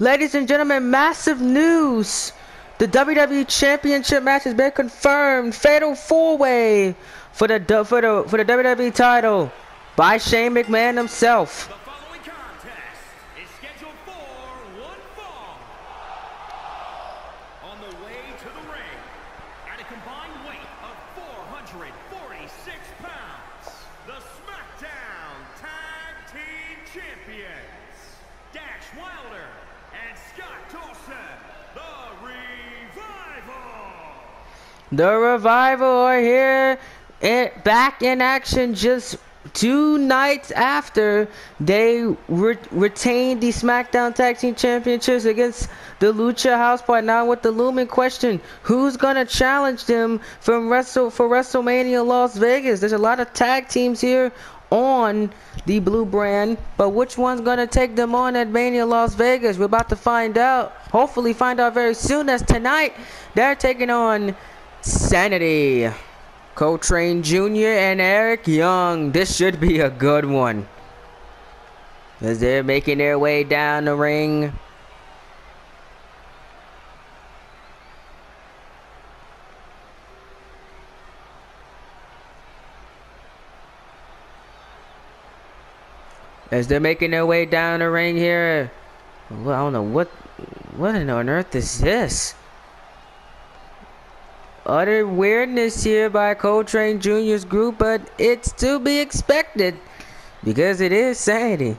Ladies and gentlemen, massive news. The WWE Championship match has been confirmed. Fatal four-way for the WWE title by Shane McMahon himself. The following contest is scheduled for one fall. On the way to the ring, at a combined weight of 446 pounds, the SmackDown Tag Team Champions, Dash Wilder and Scott Dawson, The Revival. The Revival are here, back in action just two nights after they retained the SmackDown Tag Team Championships against the Lucha House Party. Now with the looming question, who's gonna challenge them for WrestleMania Las Vegas? There's a lot of tag teams here on the blue brand, but which one's gonna take them on at Mania Las Vegas? We're about to find out, hopefully find out very soon, as tonight they're taking on Sanity, Coltrane Jr. and Eric Young. This should be a good one as they're making their way down the ring. As they're making their way down the ring here, well, I don't know what on earth is this? Utter weirdness here by Coltrane Jr.'s group, but it's to be expected because it is Sanity.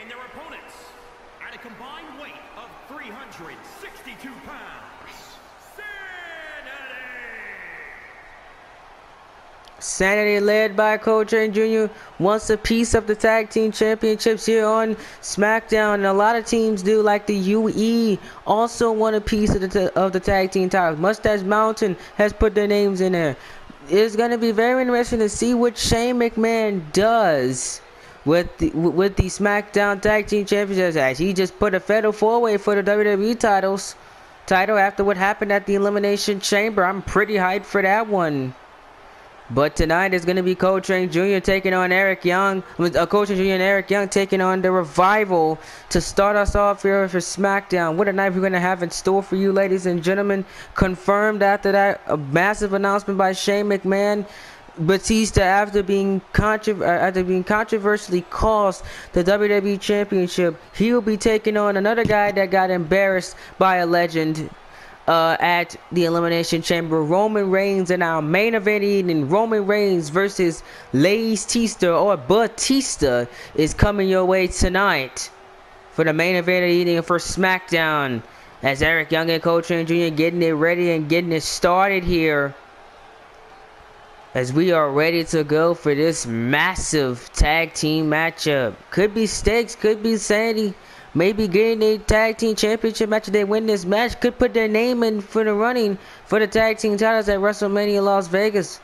And their opponents at a combined weight of 362 pounds, Sanity! Sanity led by Coltrane Jr. wants a piece of the tag team championships here on SmackDown, and a lot of teams do, like the UE also want a piece of the tag team titles. Mustache Mountain has put their names in there. It's going to be very interesting to see what Shane McMahon does with the SmackDown Tag Team Championships, as he just put a fatal four-way for the WWE title after what happened at the Elimination Chamber. I'm pretty hyped for that one. But tonight it's going to be Coltrane Jr. taking on Eric Young. Coltrane Jr. and Eric Young taking on the Revival to start us off here for SmackDown. What a night we're going to have in store for you, ladies and gentlemen. Confirmed after that, a massive announcement by Shane McMahon. Batista, after being controversially cost the WWE Championship, he will be taking on another guy that got embarrassed by a legend at the Elimination Chamber, Roman Reigns, and our main event evening, Roman Reigns versus Batista, is coming your way tonight for the main event evening for SmackDown, as Eric Young and Coltrane Jr. getting it ready and getting it started here. as we are ready to go for this massive tag team matchup. Could be stakes, could be Sanity. Maybe getting a tag team championship match if they win this match could put their name in for the running for the tag team titles at WrestleMania Las Vegas.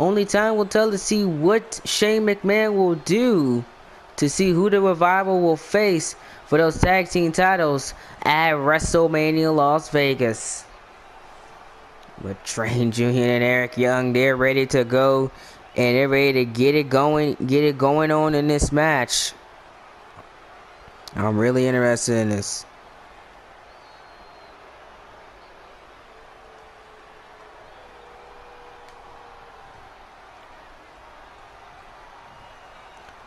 Only time will tell to see what Shane McMahon will do to see who the Revival will face for those tag team titles at WrestleMania Las Vegas. But Coltrane Jr. and Eric Young, they're ready to go, and they're ready to get it going on in this match. I'm really interested in this.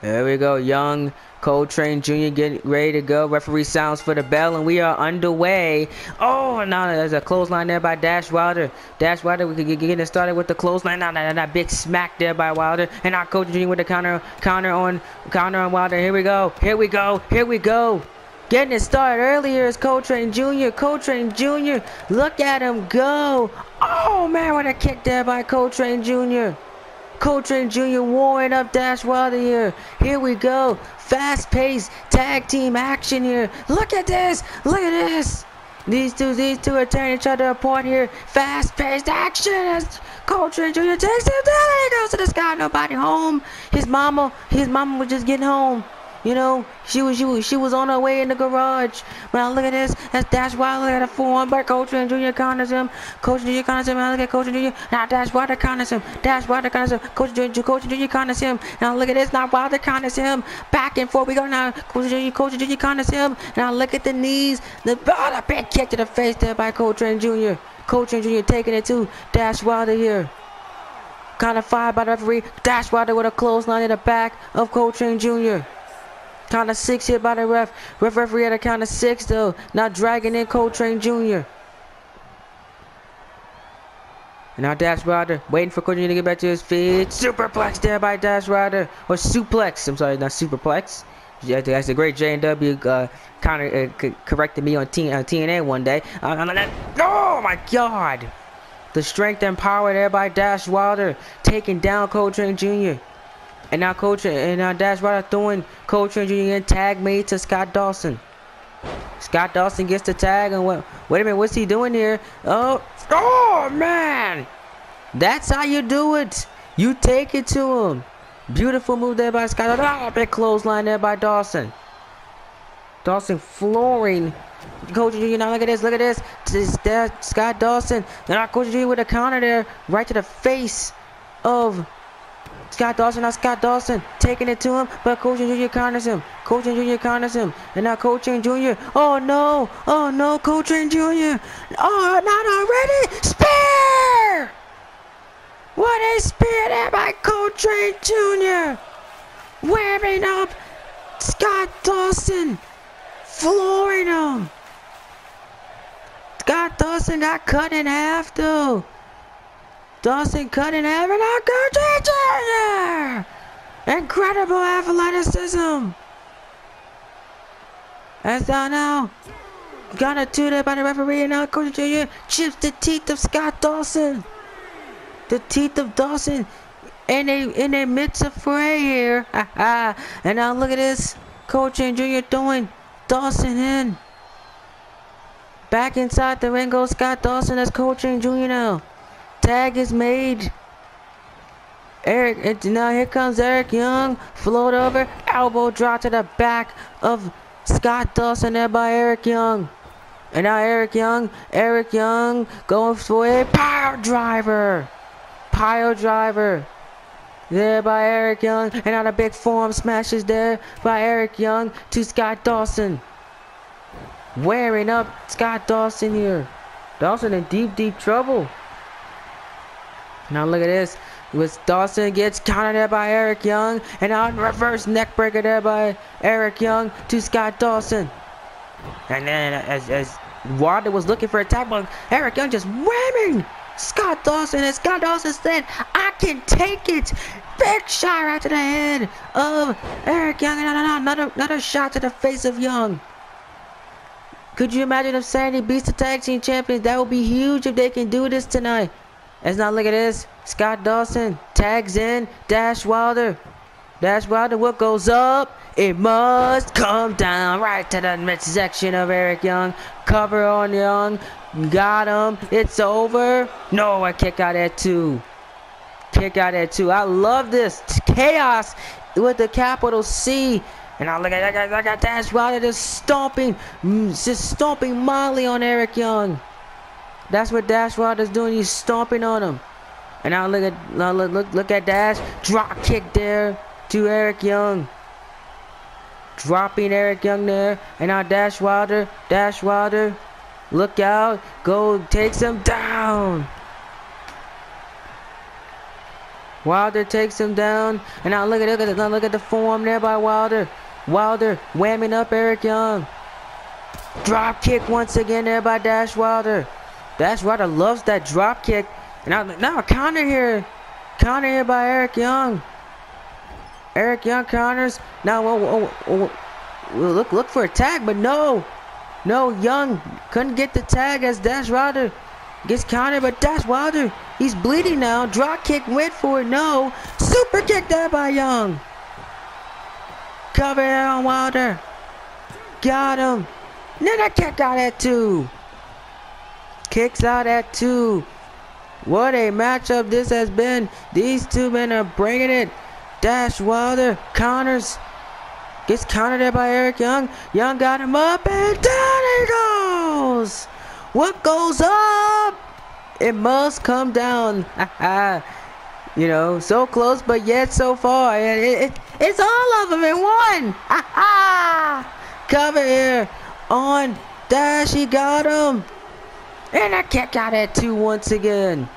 There we go. Young, Coltrane Jr. getting ready to go. Referee sounds for the bell, and we are underway. Oh, now there's a clothesline there by Dash Wilder. Dash Wilder, we could get it started with the clothesline. Now that big smack there by Wilder, and now Coltrane Jr. with the counter on Wilder. Here we go. Here we go. Here we go. Getting it started earlier is Coltrane Jr. Coltrane Jr. Look at him go. Oh man, what a kick there by Coltrane Jr. Coltrane Jr. warming up Dash Wilder here. Here we go. Fast-paced tag team action here. Look at this. Look at this. These two are tearing each other apart here. Fast-paced action as Coltrane Jr. takes him down. He goes to the sky. Nobody home. His mama was just getting home. You know, she was on her way in the garage. But now look at this. That's Dash Wilder at a full one, but Coltrane Jr. counters him. Coltrane Jr. counters him. Now look at Coltrane Jr. Now Dash Wilder counters him. Dash Wilder counters him. Coltrane Jr. counters him. Now look at this. Now Wilder counters him. Back and forth we go now. Coltrane Jr. counters him. Now look at the knees. The big kick to the face there by Coltrane Jr. Coltrane Jr. taking it to Dash Wilder here. Counter five by the referee. Dash Wilder with a clothesline in the back of Coltrane Jr. Count of six here by the ref. Referee at a count of six though. Now dragging in Coltrane Jr. And now Dash Wilder waiting for Coltrane Jr. to get back to his feet. Superplex there by Dash Wilder. Or suplex. I'm sorry, not superplex. That's a great J&W corrected me on TNA one day. Oh my God! The strength and power there by Dash Wilder taking down Coltrane Jr. And now Dash Wilder throwing Coltrane Jr. in tag made to Scott Dawson. Scott Dawson gets the tag and wait a minute, what's he doing here? Oh man! That's how you do it. You take it to him. Beautiful move there by Scott Dawson. Oh, big clothesline there by Dawson. Dawson flooring Coltrane Jr. Now look at this, look at this. Scott Dawson. And now Coltrane Jr. with a counter there right to the face of Scott Dawson. Now Scott Dawson taking it to him, but Coltrane Jr. counters him. Coltrane Jr. counters him, and now Coltrane Jr. Oh no, Coltrane Jr. Oh, not already! Spear! What a spear there by Coltrane Jr. Wearing up Scott Dawson, flooring him. Scott Dawson got cut in half though. Dawson cut in half, and out Coltrane Jr. Incredible athleticism. That's down now. Got a two there by the referee, and now Coltrane Jr. chips the teeth of Scott Dawson. The teeth of Dawson in a midst of fray here. And now look at this. Coltrane Jr. throwing Dawson in. Back inside the ring goes Scott Dawson. That's Coltrane Jr. now. Tag is made. Now here comes Eric Young. Float over. Elbow drop to the back of Scott Dawson there by Eric Young. And now Eric Young going for a pile driver. There by Eric Young. And now the big forearm smashes there by Eric Young to Scott Dawson. Wearing up Scott Dawson here. Dawson in deep, deep trouble. Now look at this. With Dawson gets countered there by Eric Young. And now reverse neckbreaker there by Eric Young to Scott Dawson. And then as Wilder was looking for a tag, but Eric Young just whamming Scott Dawson. And Scott Dawson said, I can take it. Big shot right to the head of Eric Young. And another shot to the face of Young. Could you imagine if Sanity beats the tag team champions? That would be huge if they can do this tonight. Let's not look at this. Scott Dawson tags in Dash Wilder. Dash Wilder, what goes up? It must come down. Right to the midsection of Eric Young. Cover on Young. Got him. It's over. No, I kick out at 2. Kick out at 2. I love this. Chaos with the capital C. And I look at that. I got Dash Wilder just stomping mildly on Eric Young. That's what Dash Wilder's doing. He's stomping on him. And now look at Dash. Drop kick there to Eric Young. Dropping Eric Young there. And now Dash Wilder. Dash Wilder. Look out. Go takes him down. Wilder takes him down. And now look at the form there by Wilder. Wilder whamming up Eric Young. Drop kick once again there by Dash Wilder. Dash Wilder loves that drop kick. And now counter here. Counter here by Eric Young. Eric Young counters. Now look for a tag, but no. No, Young couldn't get the tag as Dash Wilder gets countered, but Dash Wilder, he's bleeding now. Drop kick went for it. No. Super kick there by Young. Cover here on Wilder. Got him. Then I kick out at 2. Kicks out at 2. What a matchup this has been. These two men are bringing it. Dash Wilder counters. Gets countered there by Eric Young. Young got him up and down he goes. What goes up? It must come down. You know, so close but yet so far. It's all of them in one. Cover here on Dash. He got him. And a kick out at 2 once again.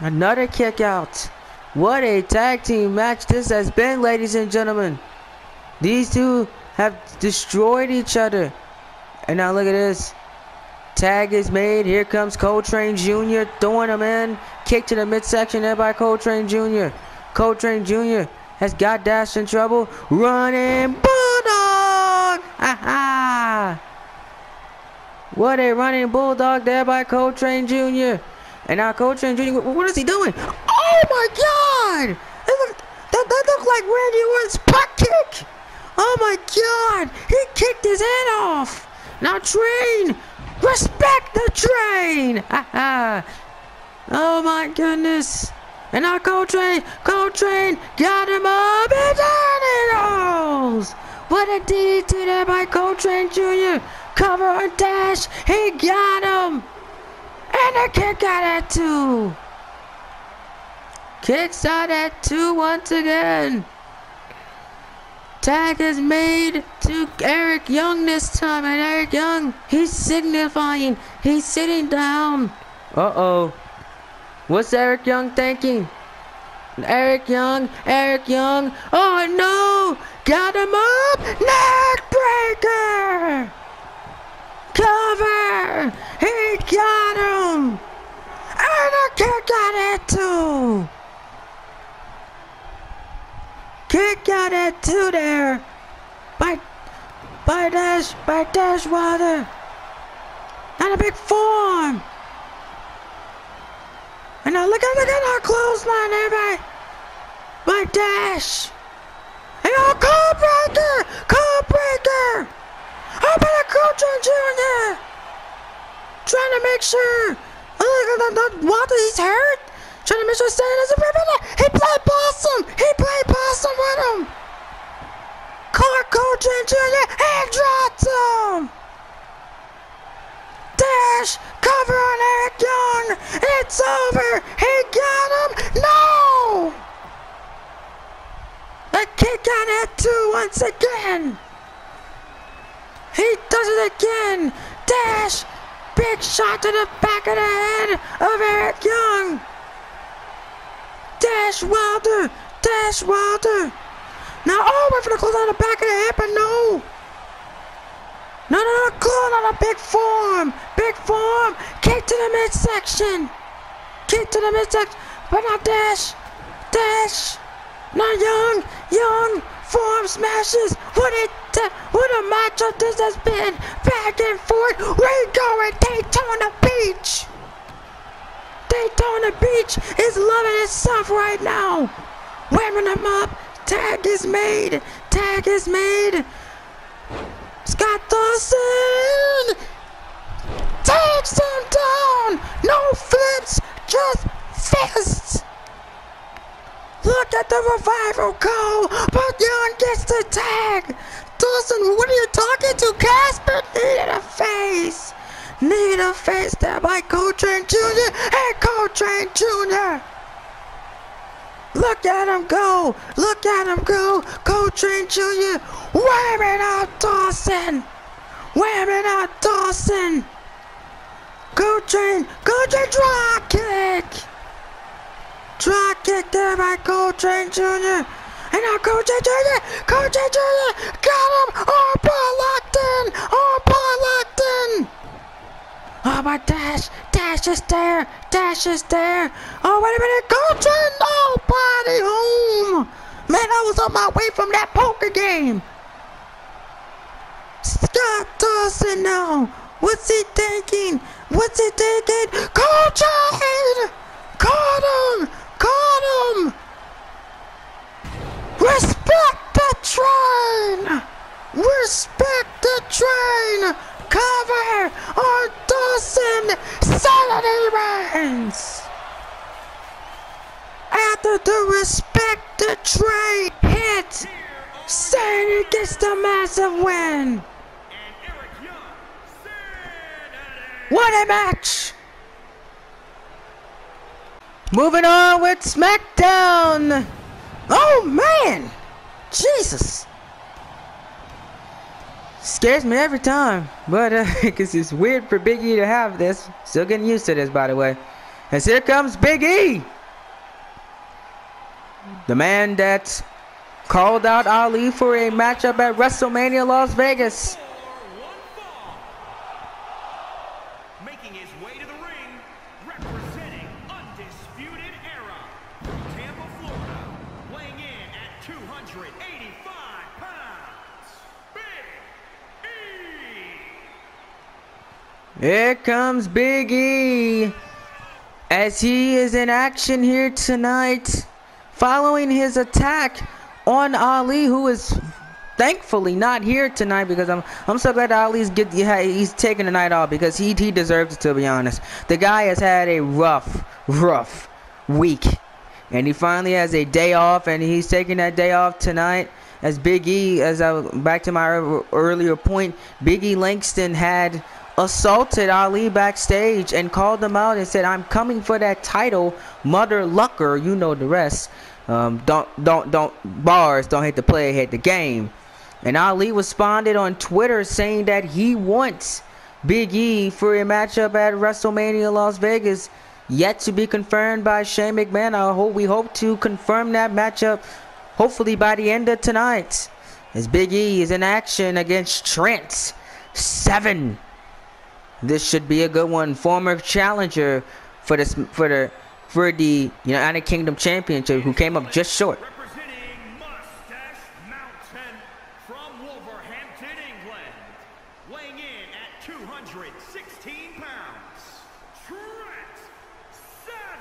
Another kick out. What a tag team match this has been, ladies and gentlemen. These two have destroyed each other. And now look at this. Tag is made. Here comes Coltrane Jr. throwing him in. Kick to the midsection there by Coltrane Jr. Coltrane Jr. has got Dash in trouble. Running Bulldog! What a running bulldog there by Coltrane Jr. And now Coltrane Jr., what is he doing? Oh my god! That looked like Randy Orton's puck kick! Oh my god! He kicked his head off! Now Train! Respect the Train! Oh my goodness! And now Coltrane! Coltrane! Got him up and down he goes! What a DDT there by Coltrane Jr. Cover on Dash. He got him. And a kick out at 2. Kicks out at 2 once again. Tag is made to Eric Young this time. And Eric Young, he's signifying. He's sitting down. Uh-oh. What's Eric Young thinking? Eric Young. Eric Young. Oh, no. Got him up. Neck breaker. Cover! He got him! And a kick out at 2! Kick out at 2 there! By Dash Wilder! And a big form! And now look at our clothesline there by Dash! And our code breaker! Code breaker! How about a Coltrane Jr.? Trying to make sure. He's hurt. Trying to make sure Stan doesn't remember that. He played possum. He played possum with him. Coltrane Jr. and drops him. Dash cover on Eric Young. It's over. He got him. No. A kick out at 2 once again. He does it again! Dash! Big shot to the back of the head of Eric Young! Dash Wilder! Dash Wilder! Now, oh, we're gonna close on the back of the head, but no! No, close on a big form! Big form! Kick to the midsection! Kick to the midsection! But now Dash! Dash! Now Young! Young! Form smashes! What a matchup this has been! Back and forth! We go and Daytona Beach! Daytona Beach is loving itself right now. Women them up. Tag is made. Tag is made. Scott Dawson takes him down. No flips, just fists. Look at the Revival go, but Young gets the tag. Dawson, what are you talking to? Casper needed a face. Need a face there by Coltrane Jr. and Coltrane Jr. Look at him go. Look at him go. Coltrane Jr. Wearing out Dawson. Wearing out Dawson. Coltrane. Coltrane drop kick. Drop kick there by Coltrane Jr. And now Coltrane Jr. Coltrane Jr. got him. Armbar locked in. Armbar locked in. Oh, my Dash. Dash is there. Dash is there. Oh, wait a minute. Coltrane, nobody home. Man, I was on my way from that poker game. Scott Dawson now. What's he thinking? What's he thinking? Coltrane! Caught him! Caught him! Respect the train! Respect the train! Cover on Dawson, Sanity Reigns. After the Respect the Train hit, Sanity gets the massive win. What a match! Moving on with SmackDown. Oh man, Jesus. Scares me every time, but because it's weird for Big E to have this. Still getting used to this, by the way. As here comes Big E, the man that called out Ali for a matchup at WrestleMania Las Vegas. Making his way to the ring, representing Undisputed Era from Tampa, Florida, weighing in at 285 pounds. Here comes Big E, as he is in action here tonight following his attack on Ali, who is thankfully not here tonight, because I'm so glad Ali's he's taking the night off, because he deserves it, to be honest. The guy has had a rough week, and he finally has a day off, and he's taking that day off tonight. As Big E, as back to my earlier point, Big E Langston had assaulted Ali backstage and called him out and said, "I'm coming for that title, mother lucker." You know the rest. Don't bars. Don't hate the player, hate the game. And Ali responded on Twitter saying that he wants Big E for a matchup at WrestleMania Las Vegas, yet to be confirmed by Shane McMahon. We hope to confirm that matchup, hopefully by the end of tonight, as Big E is in action against Trent Seven. This should be a good one. Former challenger for the United Kingdom Championship, who came up just short. Representing Mustache Mountain from Wolverhampton, England, weighing in at 216 pounds, Trent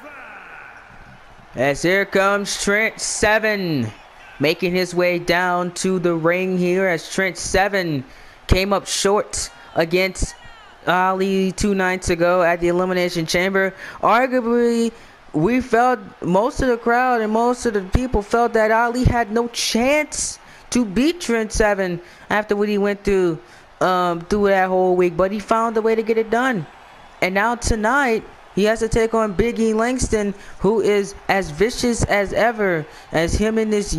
Seven. As here comes Trent Seven, making his way down to the ring here, as Trent Seven came up short against Ali 2 nights ago at the Elimination Chamber. Arguably, we felt, most of the crowd and most of the people felt, that Ali had no chance to beat Trent Seven after what he went through through that whole week, but he found a way to get it done. And now tonight he has to take on Big E Langston, who is as vicious as ever, as him in this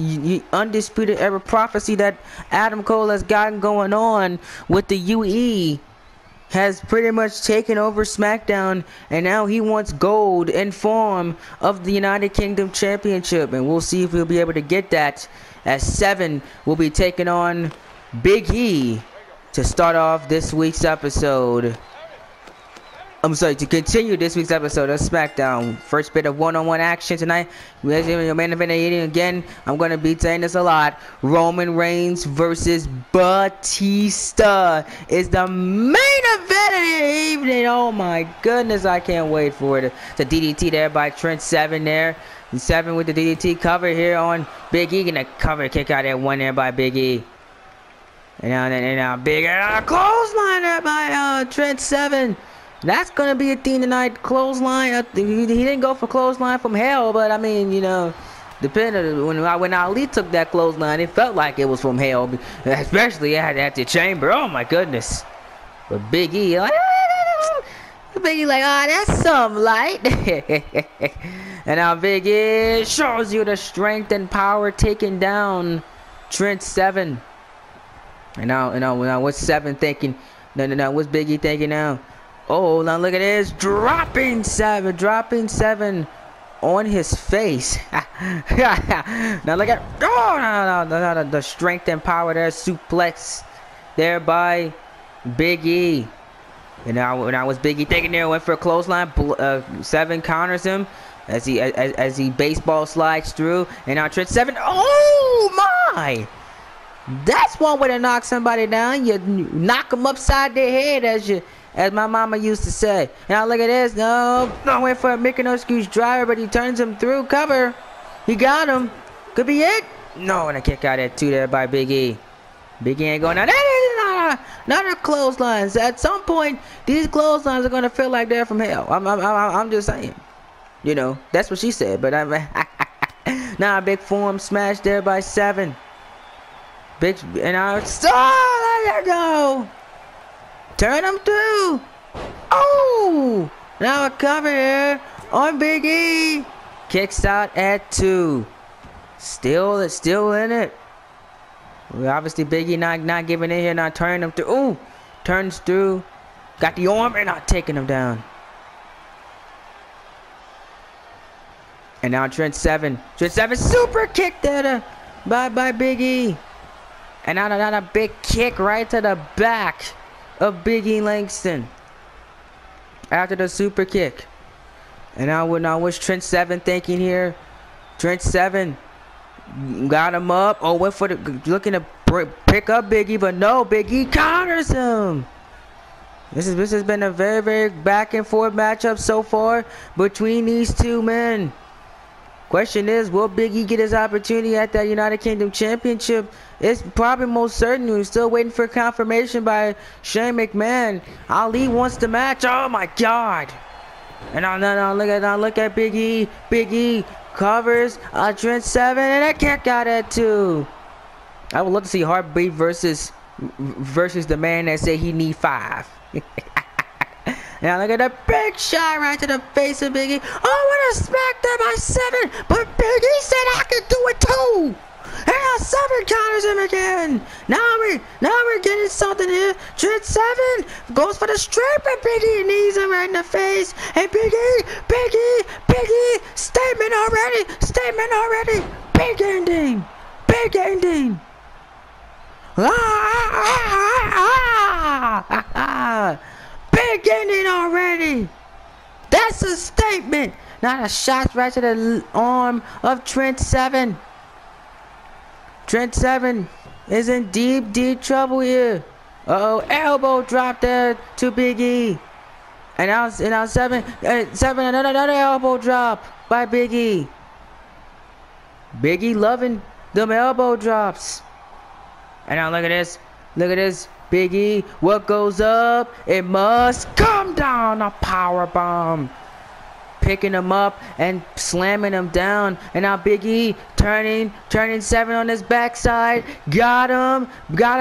Undisputed Era prophecy that Adam Cole has gotten going on with the UE. Has pretty much taken over SmackDown, and now he wants gold in form of the United Kingdom Championship, and we'll see if we'll be able to get that, as Seven will be taking on Big E to start off this week's episode. I'm sorry, to continue this week's episode of SmackDown, first bit of one-on-one action tonight. We have your main event again. I'm going to be saying this a lot. Roman Reigns versus Batista is the main event of the evening. Oh my goodness, I can't wait for it. The DDT there by Trent Seven there. And Seven with the DDT cover here on Big E. Gonna cover kick out that one there by Big E. And now Big E clothesline there by Trent Seven. That's going to be a theme tonight. Clothesline. He didn't go for clothesline from hell, but I mean, you know, depending when Ali took that clothesline, it felt like it was from hell, especially at the chamber. Oh my goodness! But Big E, like, ah, oh, that's some light. And now Big E shows you the strength and power taking down Trent Seven. And now what's Seven thinking? No. What's Big E thinking now? Oh, now look at this, dropping Seven on his face. Now look at, oh, no, the strength and power there, suplex there by Big E. And now was Big E thinking there, went for a clothesline, Seven counters him as he baseball slides through, and now Trent Seven, oh my! That's one way to knock somebody down. You knock them upside their head, as my mama used to say. Now look at this. No, went for a Mickey-no-excuse driver, but he turns him through cover. He got him. Could be it. No, and a kick out at two there by Big E. Big E ain't going out. Not a clotheslines. At some point, these clotheslines are gonna feel like they're from hell. I'm just saying. You know, that's what she said. But I mean, now a big forearm smash there by Seven. Big and I there you go. Turn him through. Oh! Now a cover here on Big E. Kicks out at two. Still in it. Well, obviously Big E not giving in here. Now turning him through. Ooh! Turns through. Got the arm and not taking him down. And now Trent Seven super kick there by Big E. And now a big kick right to the back of Big E Langston after the super kick. And now what's Trent Seven thinking here? Trent Seven got him up. Oh, went for the looking to pick up Big E, but no, Big E counters him. This has been a very, very back and forth matchup so far between these two men. Question is, will Big E get his opportunity at that United Kingdom Championship? It's probably most certain. We're still waiting for confirmation by Shane McMahon. Ali wants the match. Oh my God! And now look at Big E. Big E covers Trent Seven, and a kick out at two. I would love to see Heartbeat versus the man that said he need five. Now look at the big shot right to the face of Big E. Oh, what a smack there by Seven. But Big E said I could do it too. And now Seven counters him again. Now we're getting something here. Trent Seven goes for the strip, and Big E knees him right in the face. And Big E, statement already. Big ending. Big ending already. That's a statement. Now a shot right to the arm of Trent Seven. Trent Seven is in deep trouble here. Elbow drop there to Big E. And now Seven, another elbow drop by Big E. Big E loving them elbow drops. And now look at this. Big E, what goes up, it must come down. A power bomb, picking him up and slamming him down. And now Big E turning Seven on his backside. Got him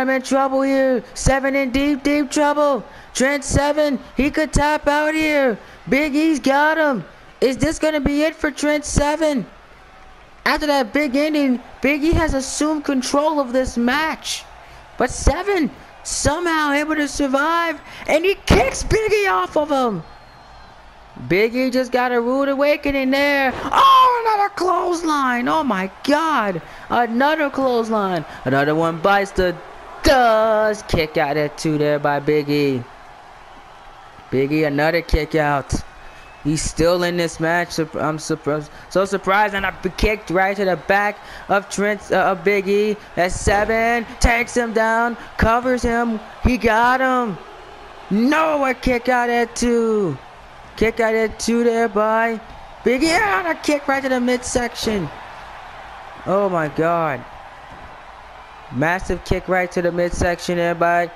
in trouble here. Seven in deep trouble. Trent Seven, he could tap out here. Big E's got him. Is this gonna be it for Trent Seven? After that big ending, Big E has assumed control of this match, but Seven somehow able to survive, and he kicks Big E off of him. Big E just got a rude awakening there. Oh, another clothesline. Oh my God, another clothesline. Another one bites the dust. Kick out at two there by Big E. Big E, another kick out. He's still in this match. I'm surprised. So surprised, and I kicked right to the back of Big E. That's Seven. Takes him down. Covers him. He got him. No, a kick out at two. Kick out at two there by Big E. And a kick right to the midsection. Oh my God. Massive kick right to the midsection there by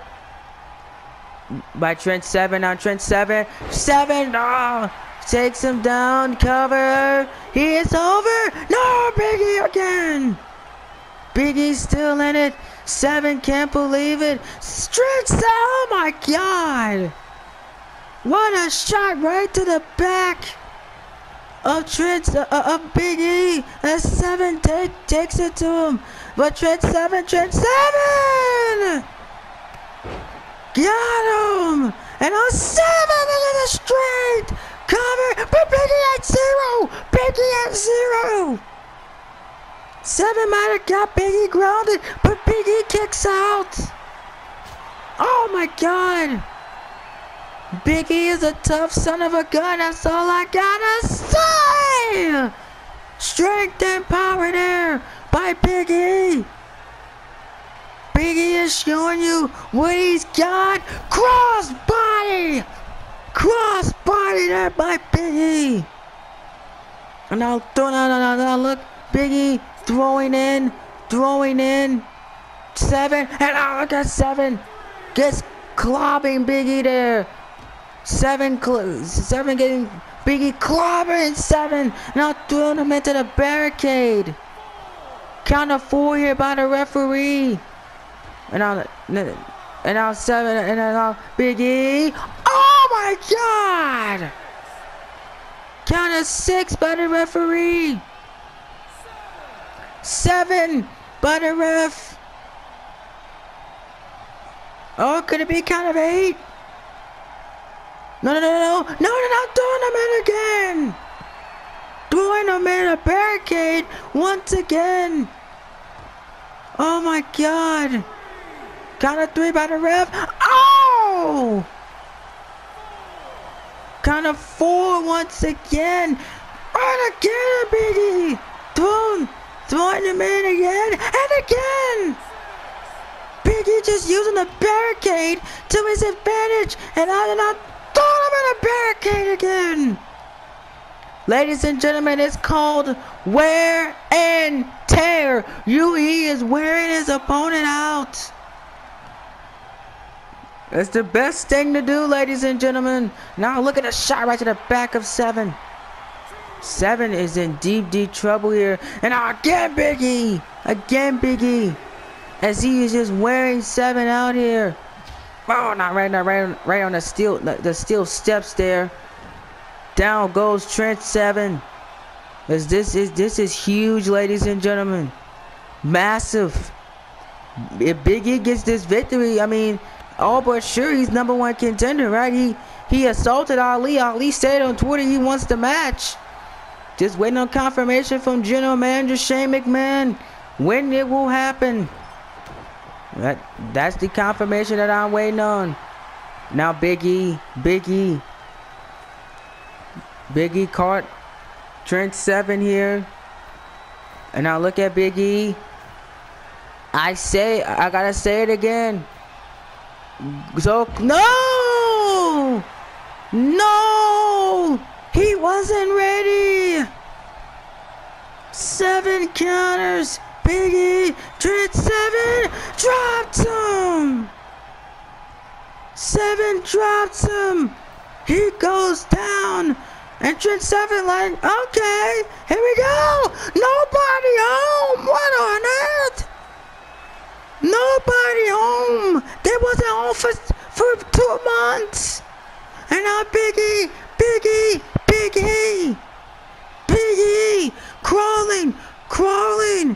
Trent Seven on Trent Seven. Seven. Oh. Takes him down, cover. He is over. No, Big E again. Big E's still in it. Seven can't believe it. Stretch. Oh my God. What a shot right to the back of Big E. As Seven takes it to him. But Trent Seven got him. And on Seven into the straight. Cover, but Big E at zero! Big E at zero! Seven might have got Big E grounded, but Big E kicks out! Oh my God! Big E is a tough son of a gun, that's all I gotta say! Strength and power there by Big E! Big E is showing you what he's got! Crossbody! Cross-body there by Big E. And now, look, Big E throwing in, Seven, and oh, look at Seven. Gets clobbing Big E there. Seven getting Big E clobbering Seven. Now throwing him into the barricade. Count of four here by the referee. And now Seven, and now Big E. Oh my God! Count of six by the referee. Seven by the ref. Oh, could it be count of eight? No, they're not throwing them in again. Throwing them in a barricade once again. Oh my God. Count of three by the ref. Oh! Count of four once again. Right again, Big E. Throwing him in again and again. Big E just using the barricade to his advantage, and I did not throw him in a barricade again. Ladies and gentlemen, it's called wear and tear. UE is wearing his opponent out. It's the best thing to do, ladies and gentlemen. Now look at a shot right to the back of Seven. Seven is in deep trouble here. And again, Big E. As he is just wearing Seven out here. Oh, not right on the steel steps there. Down goes Trent Seven. This is huge, ladies and gentlemen. Massive. If Big E gets this victory, I mean, all but sure he's #1 contender, right? He assaulted Ali. Ali said on Twitter he wants the match. Just waiting on confirmation from General Manager Shane McMahon when it will happen. That's the confirmation that I'm waiting on. Now Big E caught Trent Seven here. And now look at Big E. I gotta say it again. So no, he wasn't ready. Seven counters. Big E. Trent Seven dropped him. Seven drops him. He goes down, and Trent Seven like, okay, here we go. Nobody home. What on earth? Nobody home. They wasn't home for 2 months. And now Big E crawling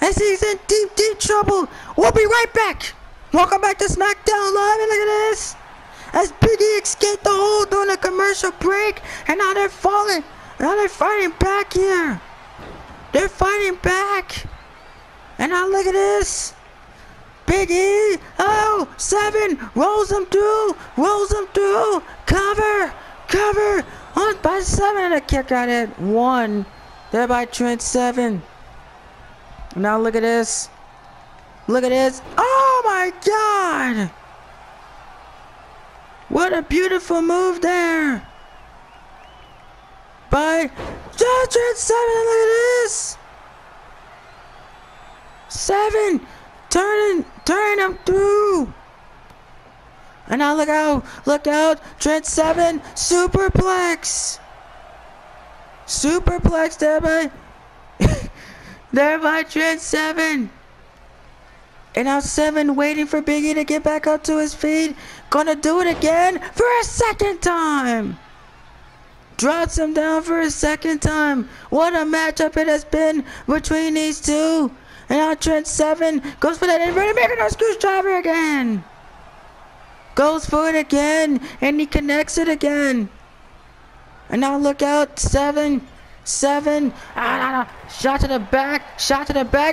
as he's in deep trouble. We'll be right back. Welcome back to SmackDown Live, and look at this. As Big E escaped the hole during a commercial break, and now they're falling. Now they're fighting back here. They're fighting back. And now look at this. Big E, oh, Seven, rolls him through, cover, on by Seven, and a kick out at one, there by Trent Seven. Now look at this, oh my God, what a beautiful move there by Trent Seven, and look at this. Seven turn him through, and now look out Trent Seven superplex there by Trent Seven, and now Seven waiting for Big E to get back up to his feet, gonna do it again for a second time, drops him down for a second time. What a matchup it has been between these two. And now Trent Seven goes for that inverted American screwdriver again. Goes for it again, and he connects it again. And now look out, Seven. Shot to the back,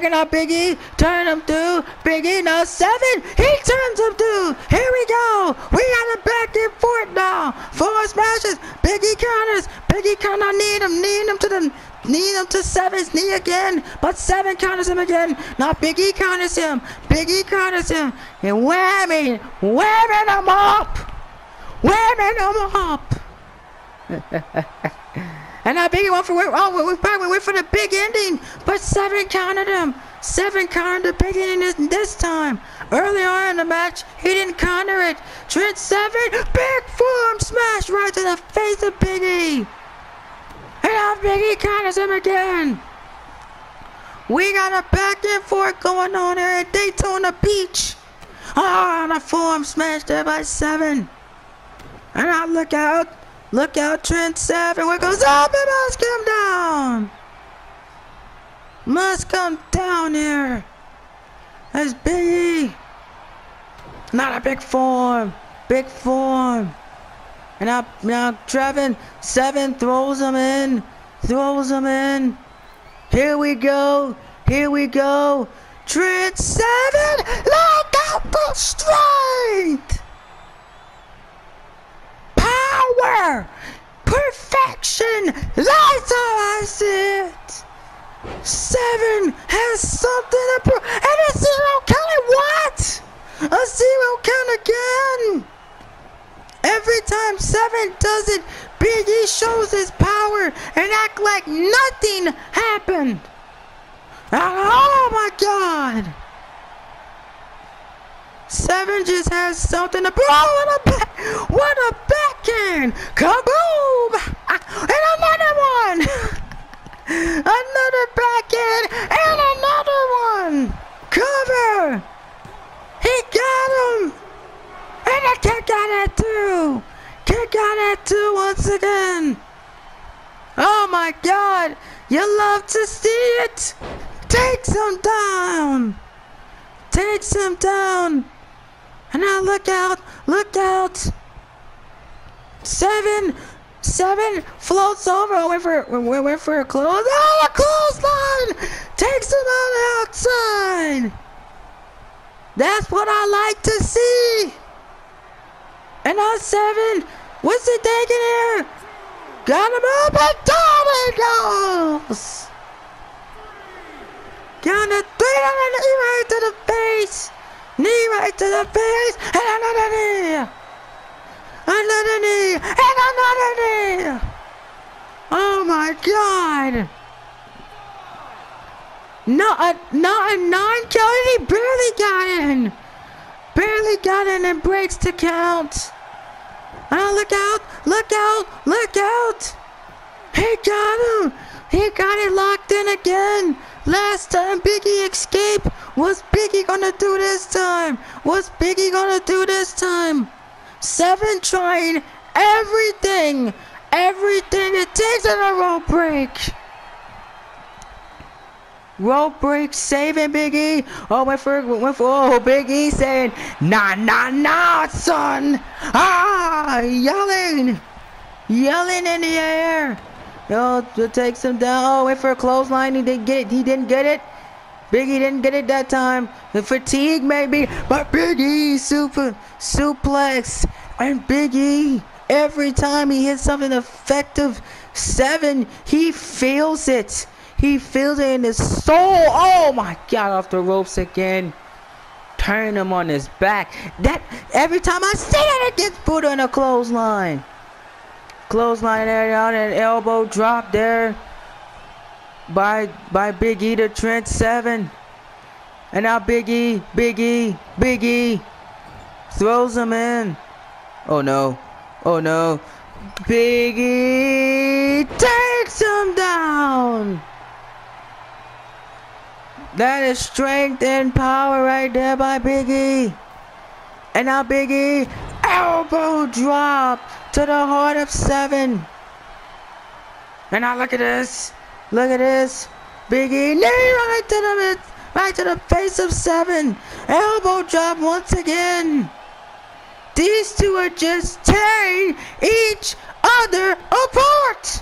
and now Big E turn him through. Big E now Seven, he turns him through. Here we go. We got a back and forth now. Four smashes, Big E counters. Big E counter, need him to Seven's knee again, but Seven counters him again. Now Big E counters him. And wearing him up. And now Big E went for the big ending, but Seven countered him. Seven countered the big ending this time. Earlier on in the match, he didn't counter it. Trent Seven, big forearm smash right to the face of Big E. And now Big E counters him again. We got a back and forth going on here at Daytona Beach. Oh, and a forearm smash there by Seven. And now look out Trent Seven. What goes up, it must come down. Here. That's Big E. Not a big form. And now Seven throws him in. Here we go. Trent Seven, look out for strength, power, perfection. That's how I see it. Seven has something to prove, and a zero count. What? A zero count again. Every time Seven does it, Big E shows his power and act like nothing happened. Oh my God! Seven just has something to prove. Oh, what a backhand! Kaboom! And another one! Another backhand and another one! Cover! He got him! And a kick out at two! Once again! Oh my God! You love to see it! Takes him down! And now look out! Seven floats over, went for a close. Oh, a clothesline! Takes him on the outside! That's what I like to see! And now Seven, what's he taking here? Got him up and down he goes! Down to three, and a knee right to the face! And another knee! And another knee! Oh my God! Not a non-kill, he barely got in! And breaks the count! Oh, look out! He got him! He got it locked in again! Last time Big E escaped! What's Big E gonna do this time? Seven trying everything! It takes in a rope break! Saving Big E. Oh, went for Big E saying, nah, son. Ah, yelling in the air. Oh, it takes him down. Oh, went for a clothesline. He didn't get it. Big E didn't get it that time. The fatigue maybe, but Big E suplex. And Big E, every time he hits something effective, Seven, he feels it. He feels it in his soul. Oh my God, off the ropes again. Turn him on his back. That every time I see that, it gets put on a clothesline. Clothesline there, on an elbow drop there by Big E to Trent Seven. And now Big E throws him in. Oh no. Oh no. Big E takes him down. That is strength and power right there by Big E. And now Big E, elbow drop to the heart of Seven. And now look at this. Look at this. Big E, knee right to the mid, right to the face of Seven. Elbow drop once again. These two are just tearing each other apart.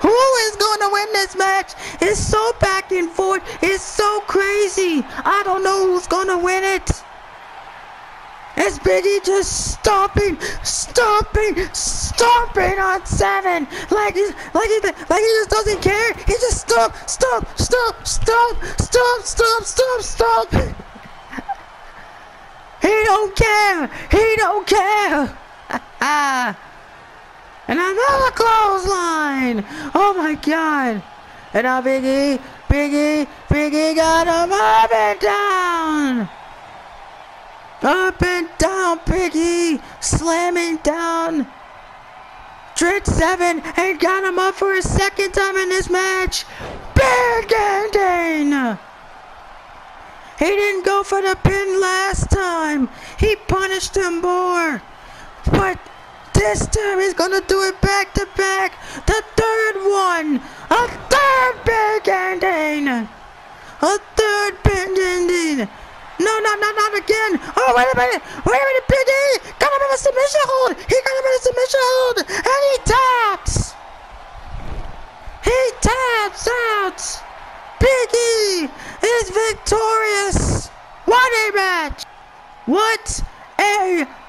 Who is going to win this match? It's so back and forth. It's so crazy. I don't know who's going to win it. It's Big E just stomping on Seven. Like he just doesn't care. He just stomp. He don't care. And another clothesline! Oh my God! And now Big E got him up and down! Up and down, Big E! Slamming down Trent Seven and got him up for a second time in this match! Big ending! He didn't go for the pin last time! He punished him more! But this time he's gonna do it back to back. The third one, a third big ending, not again. Oh wait a minute, Big E got him in a submission hold. And he taps. Out. Big E is victorious. What a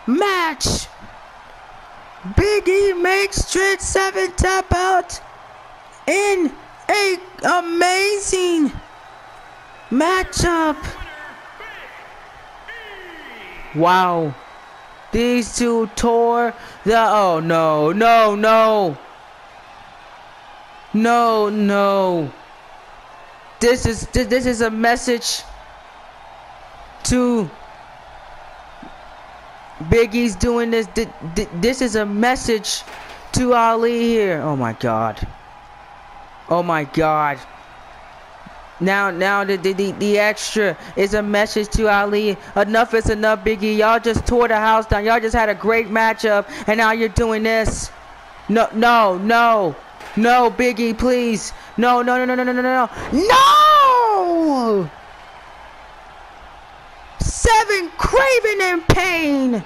match! Big E makes Trent Seven tap out in an amazing matchup. Wow. These two tore the... Oh, no. This is a message to... Big E's doing this. This is a message to Ali here. Oh my God. Now the extra is a message to Ali. Enough is enough, Big E. Y'all just tore the house down. Y'all just had a great matchup, and now you're doing this. No, Big E, please. No. Seven craving in pain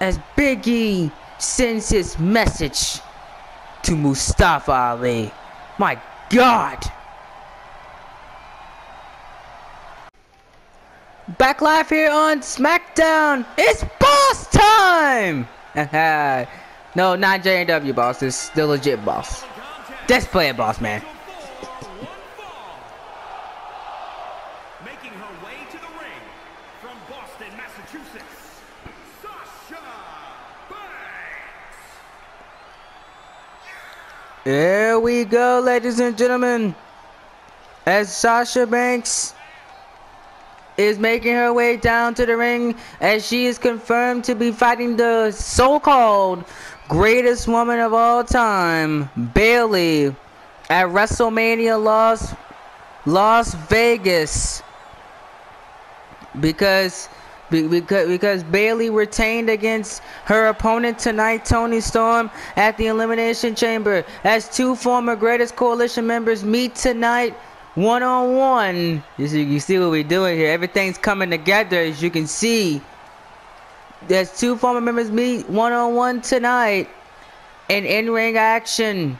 as Big E sends his message to Mustafa Ali. My God. Back live here on SmackDown. It's boss time. No, not JW boss. It's the legit boss. Let's play a boss, man. There we go, ladies and gentlemen, as Sasha Banks is making her way down to the ring, as she is confirmed to be fighting the so-called greatest woman of all time, Bayley, at WrestleMania Las Vegas, because Bayley retained against her opponent tonight, Toni Storm, at the Elimination Chamber, as two former Greatest Coalition members meet tonight one-on-one. You see what we're doing here. Everything's coming together, as you can see. There's two former members meet one-on-one tonight in in-ring action.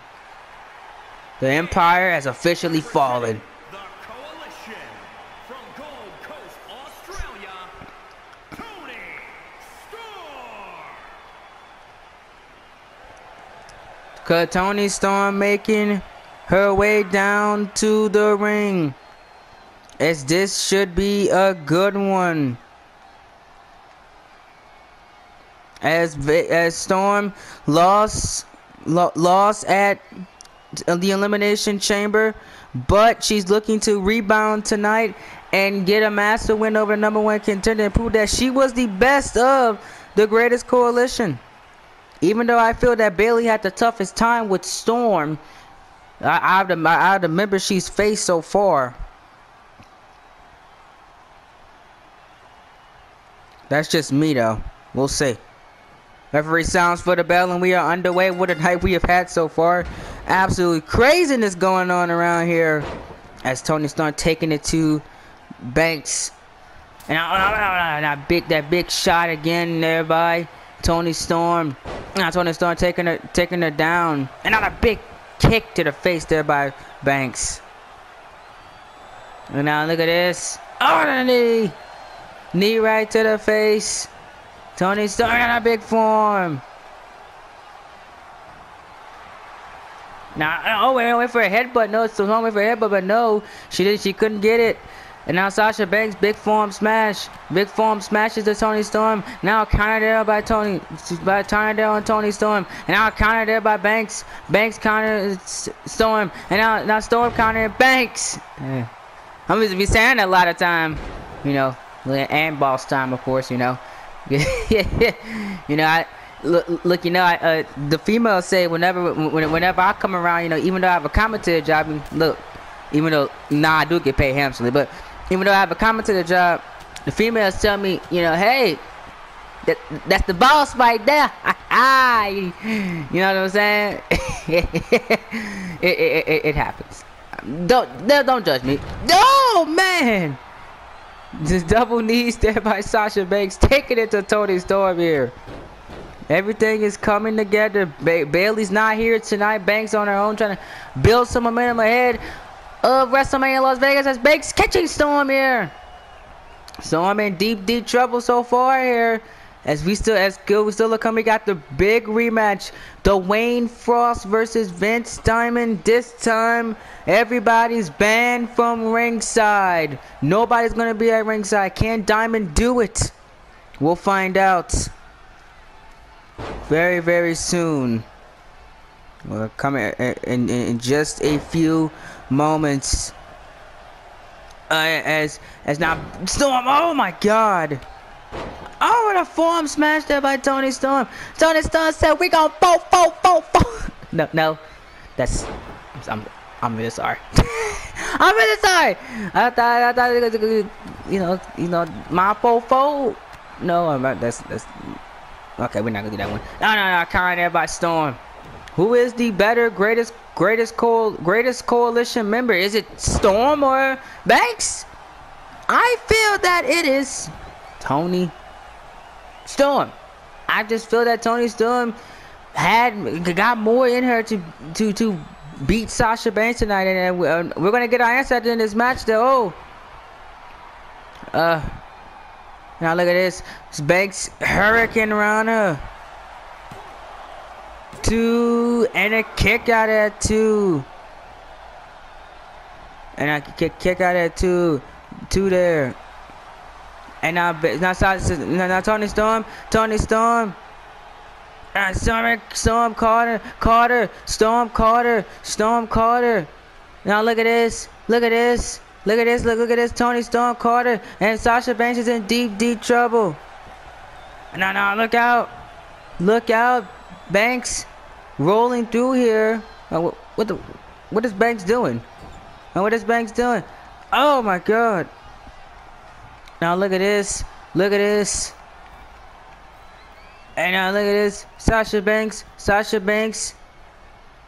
The Empire has officially fallen. 'Cause Toni Storm making her way down to the ring. As this should be a good one. As Storm lost at the Elimination Chamber, but she's looking to rebound tonight and get a massive win over the #1 contender and prove that she was the best of the greatest coalition. Even though I feel that Bayley had the toughest time with Storm out of the members she's faced so far. That's just me though. We'll see. Referee sounds for the bell and we are underway. What a night we have had so far. Absolutely craziness going on around here. As Toni Storm taking it to Banks. And that big shot again there by Toni Storm. Now Toni Storm taking her down. And not a big kick to the face there by Banks. And now look at this. Oh, the knee. Knee right to the face. Toni Storm in a big form. Now, oh, wait for a headbutt. No, it's too long. Wait for a headbutt, but no, she couldn't get it. And now Sasha Banks, big form smash. Big form smashes to Toni Storm. Now counter there by Toni. And now counter there by Banks. Banks counter Storm. And now Storm counter Banks. Yeah. I'm gonna be saying that a lot of time, you know, and boss time, of course, you know. You know, the females say whenever I come around, you know, even though I have a commentary job, I do get paid handsomely, but even though I have a commentary job, the females tell me, you know, hey, that's the boss right there. You know what I'm saying? It happens. Don't judge me. Oh man. This double knees there by Sasha Banks, taking it to Toni Storm here. Everything is coming together. Bayley's not here tonight. Banks on her own, trying to build some momentum ahead of WrestleMania Las Vegas. As Banks catching Storm here. Storm in deep trouble so far here. As we still look, we got the big rematch. Dwayne Frost versus Vince Diamond. This time, everybody's banned from ringside. Nobody's going to be at ringside. Can Diamond do it? We'll find out very, very soon. We're coming in just a few moments. As now, Storm, oh my god. Oh, what a form smash there by Toni Storm. Toni Storm said, "We gonna fold." No, I'm really sorry. I'm really sorry. I thought it was, you know, my fold. No, that's okay. We're not gonna do that one. No, counter there by Storm. Who is the better, greatest coalition member? Is it Storm or Banks? I feel that it is Toni Storm. I just feel that Toni Storm got more in her to beat Sasha Banks tonight, and we're gonna get our answer at the end of this match. Though, now look at this. Banks hurricane around her, two, and a kick out at two, and a kick out at two there. And now Toni Storm. Storm caught her. Now look at this. Look at this. Toni Storm caught her. And Sasha Banks is in deep trouble. No, look out. Look out. Banks rolling through here. Oh, what is Banks doing? And what is Banks doing? Oh my god. Now look at this, and now look at this. Sasha Banks,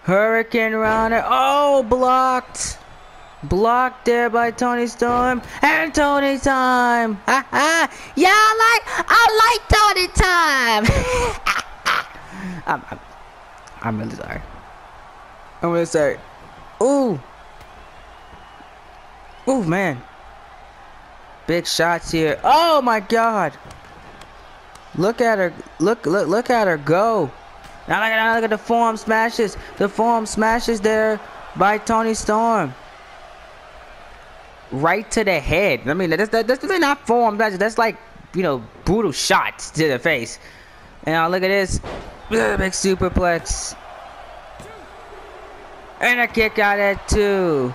hurricane around her. Oh, blocked there by Toni Storm, and Toni time. Yeah, I like Toni time. I'm really sorry. Ooh, man. Big shots here. Oh my god. Look at her go. Now look at the forearm smashes. The forearm smashes there by Toni Storm. Right to the head. I mean, that's not forearm smashes. That's like, you know, brutal shots to the face. And now look at this. Big superplex. And a kick out at two.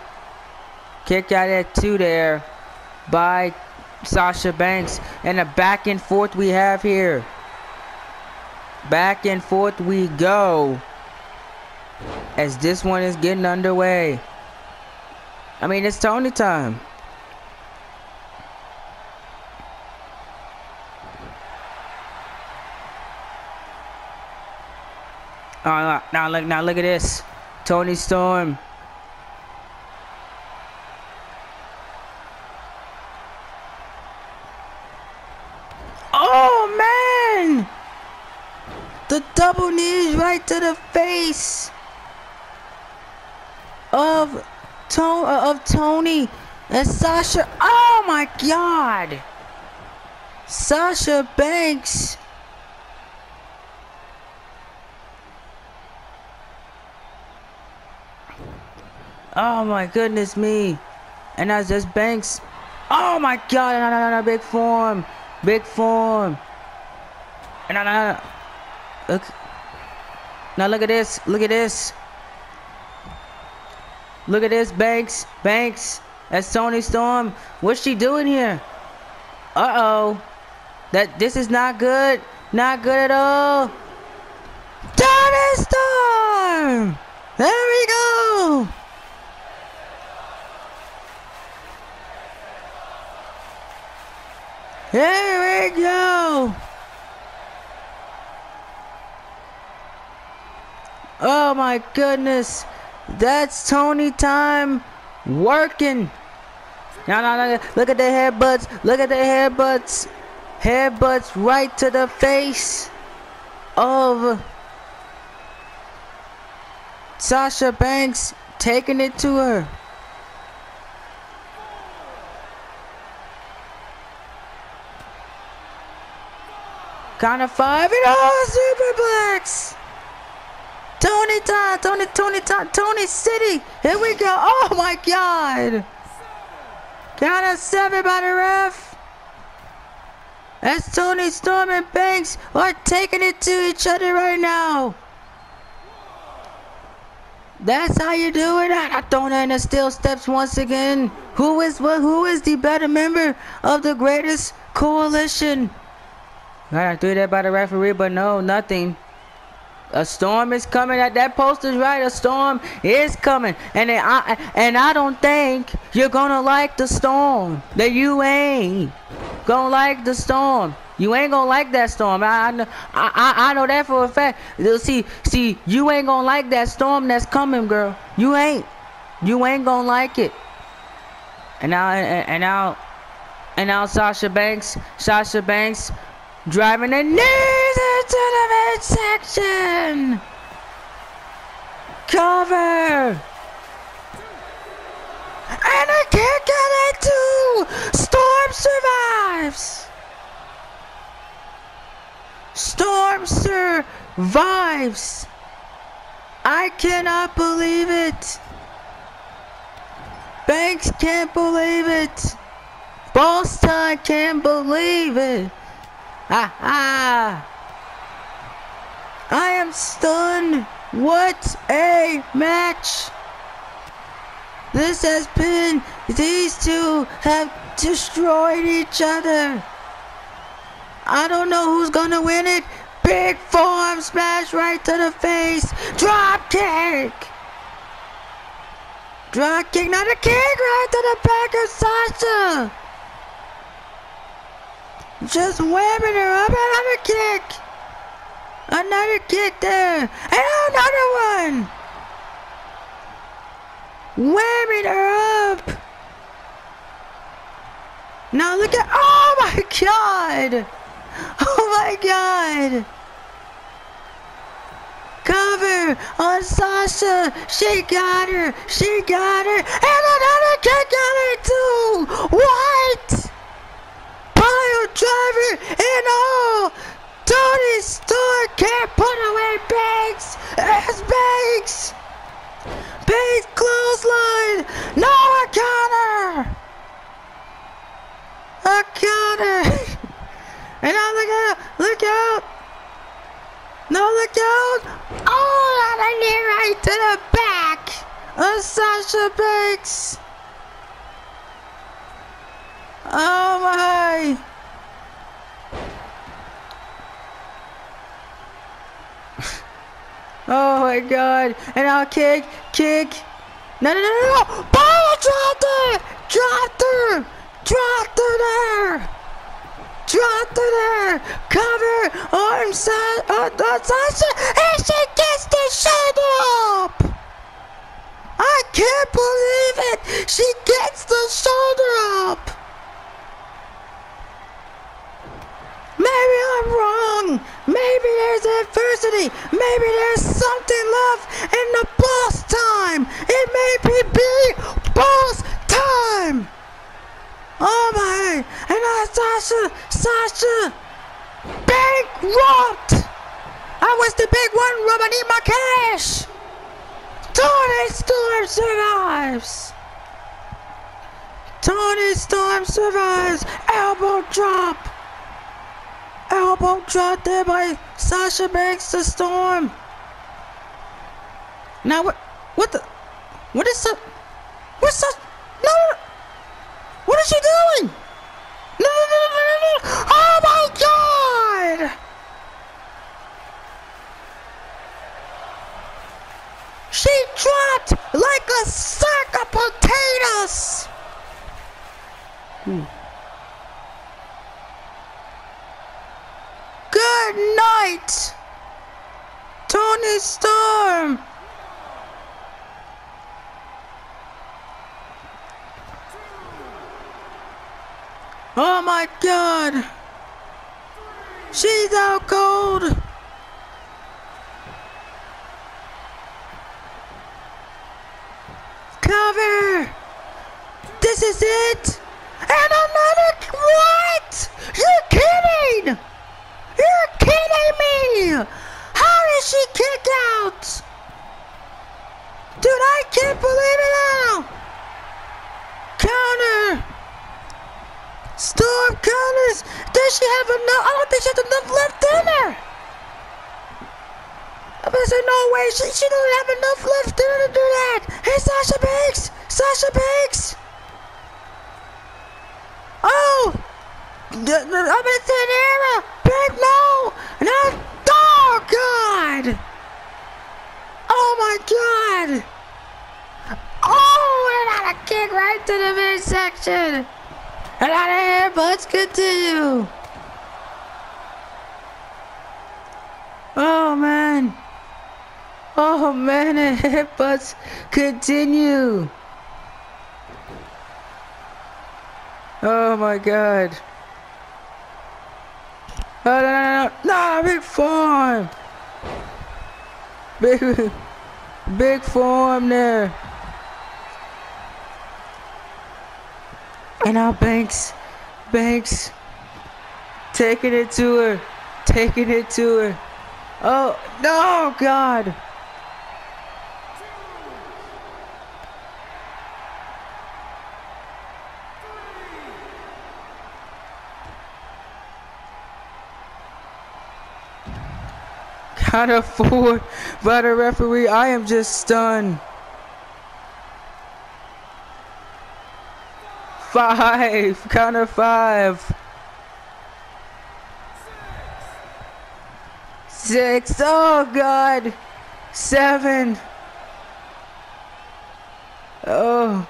Kick out at two there by Sasha Banks. And a back and forth we have here. Back and forth we go as this one is getting underway. I mean, it's Toni time. Oh, now look at this. Toni Storm. Oh, man! The double knee right to the face of Toni and Sasha. Oh, my God! Sasha Banks. Oh my goodness me. And that's just Banks. Oh my God. No, big form. Big form. And no. Look. Now look at this. Look at this. Look at this, Banks. Banks. That's Toni Storm. What's she doing here? Uh-oh. This is not good. Not good at all. Toni Storm! There we go! Here we go! Oh my goodness! That's Toni time working! No, look at the headbutts! Look at the headbutts! Headbutts right to the face of Sasha Banks, taking it to her. Count of five, and oh, superplex! Toni time, Toni City. Here we go. Oh my God! Count of seven by the ref. As Toni Storm and Banks are taking it to each other right now. That's how you do it. I thrown in the steel steps once again. Who is the better member of the greatest coalition? I threw that by the referee, but no, nothing. A storm is coming. That poster's right. A storm is coming. And I don't think you're going to like the storm. That you ain't going to like the storm. You ain't going to like that storm. I know that for a fact. See, you ain't going to like that storm that's coming, girl. You ain't. You ain't going to like it. And now Sasha Banks. Driving the knees into the midsection. Cover. And a kick out at two. Storm survives. Storm survives. I cannot believe it. Banks can't believe it. Boston can't believe it. I am stunned. What a match. This has been, these two have destroyed each other. I don't know who's gonna win it. Big forearm smash right to the face. Drop kick. Drop kick, not a kick right to the back of Sasha. Just whamming her up. Another kick. Another kick there. And another one. Whamming her up. Now look at. Oh my God. Oh my God. Cover on Sasha. She got her. She got her. And another kick on her too. What? Pile driver and all. Toni Storm can't put away Big dude. Oh, and a knee right to the back of Sasha Banks. Oh my. Oh my god. And I'll kick, No, no, no, no, no. Ball dropped it. Dropped her there! Cover! Arm side! Sasha! And she gets the shut up! I can't believe it! She gets the shoulder up! Maybe I'm wrong! Maybe there's adversity! Maybe there's something left in the boss time! It may be boss time! Oh my! And Sasha bankrupt! I was the big one, Roman, eat my cash! Toni Storm survives! Elbow drop! Elbow drop there by Sasha Banks to Storm! Now what is she doing? No, no, no, no, no, no. Oh my god! She dropped like a sack of potatoes! Good night, Toni Storm! Oh my god! She's out cold! Cover! This is it! And another... What?! You're kidding! You're kidding me! How did she kick out?! Dude, I can't believe it now! Counter! Storm counters! Does she have enough? I don't think she has enough left in her! I'm gonna say no way, she doesn't have enough left in her to do that! Hey, Sasha Banks! Oh! I'm gonna say an error! Big no! No! Oh god! Oh my god! Oh! And out a kick right to the midsection! And out of here, let's continue. Oh man. Oh man, and headbutts continue. Oh my god. Oh no, no, no, big form. Big form there. And now Banks, taking it to her. Oh, no, God. Count of four by the referee. I am just stunned. 5, counter 5. 6, oh god. 7. Oh.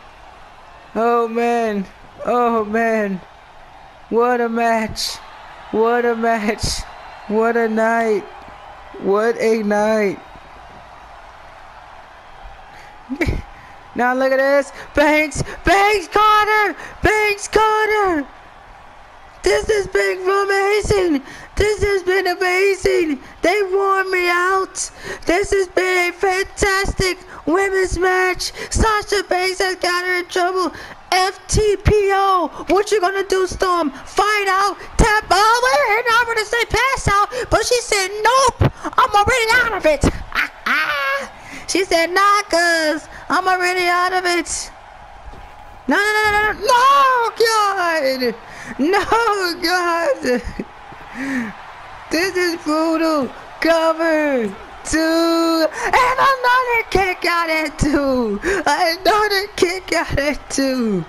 Oh man. Oh man. What a match. What a match. What a night. What a night. Now look at this, Banks Carter. This has been amazing. They wore me out. This has been a fantastic women's match. Sasha Banks has got her in trouble. FTPO. What you gonna do, Storm? Find out. Tap out. And I'm gonna say pass out, but she said nope. I'm already out of it. She said nah, cause I'm already out of it. No, no, no, no, no, God! No, God! This is brutal. cover, two, and another kick out at two. Another kick out at two.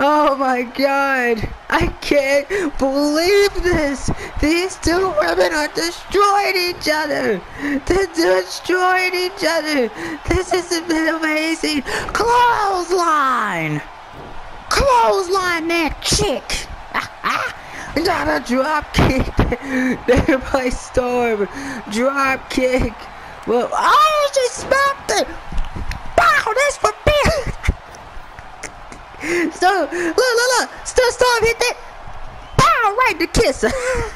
Oh my god, I can't believe this! These two women are destroying each other! They're destroying each other! This has been amazing! Clothesline! Clothesline that chick! Not a drop kick there by Storm! Drop kick! Well, oh, she smacked it! Wow, that's for me! So look, look, Storm hit that. Pow, right in the kiss. And look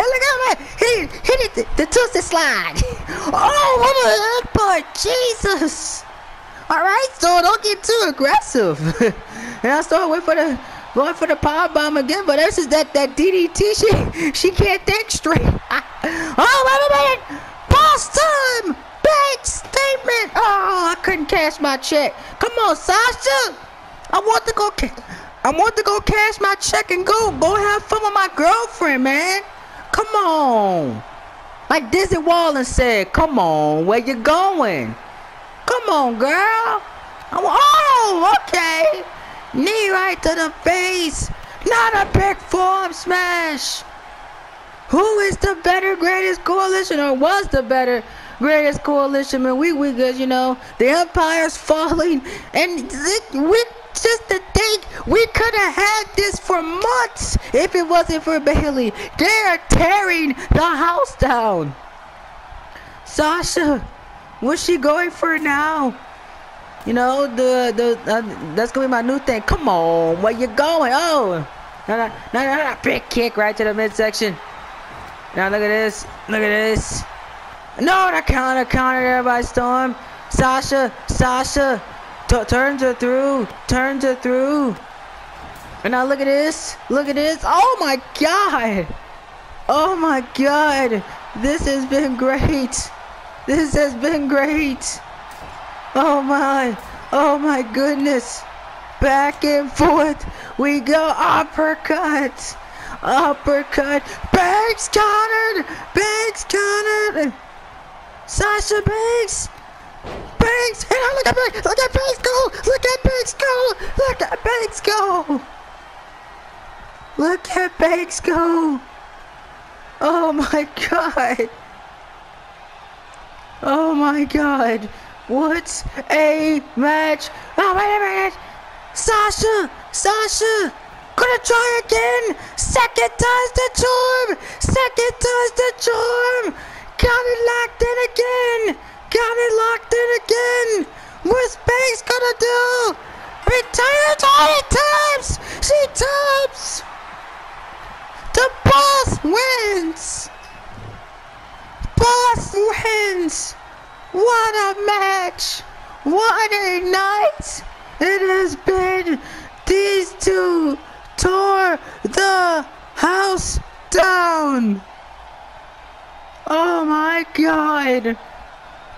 at that. Hit it, the twisted slide. Oh, what was that part? Jesus. All right, so don't get too aggressive. And I started going for the power bomb again, but this is that DDT. She can't think straight. Oh, wait a minute. Boss time. Big statement! Oh, I couldn't cash my check. Come on, Sasha! I want to go cash my check and go have fun with my girlfriend, man. Come on. Like Dizzy Wallen said, come on, where you going? Come on, girl. Oh, okay. Knee right to the face. Not a big forearm smash. Who is the better greatest coalition, or was the better greatest coalition, man? We good, you know. The empire's falling, and we just to think we could have had this for months if it wasn't for Bayley. They're tearing the house down. Sasha, what's she going for now? You know, that's gonna be my new thing. Come on, where you going? Oh, no, big kick right to the midsection. Now look at this. Look at this. No, the counter there by Storm. Sasha turns her through. And now look at this. Look at this. Oh my god. Oh my god. This has been great. This has been great. Oh my. Oh my goodness. Back and forth we go. Uppercut. Uppercut. Banks countered. Sasha Banks. Banks. And I look at Banks go. Oh my god. Oh my god. What a match. Oh, wait a minute. Sasha. Gonna try again. Second time's the charm. Got it locked in again. What's Banks gonna do? Retire 20 times. She taps. The boss wins. What a match. What a night it has been. These two tore the house down. Oh my god.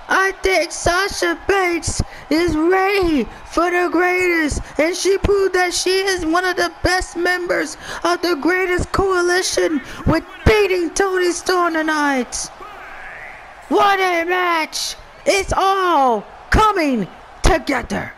I think Sasha Banks is ready for the greatest, and she proved that she is one of the best members of the greatest coalition with beating Toni Storm tonight. What a match. It's all coming together.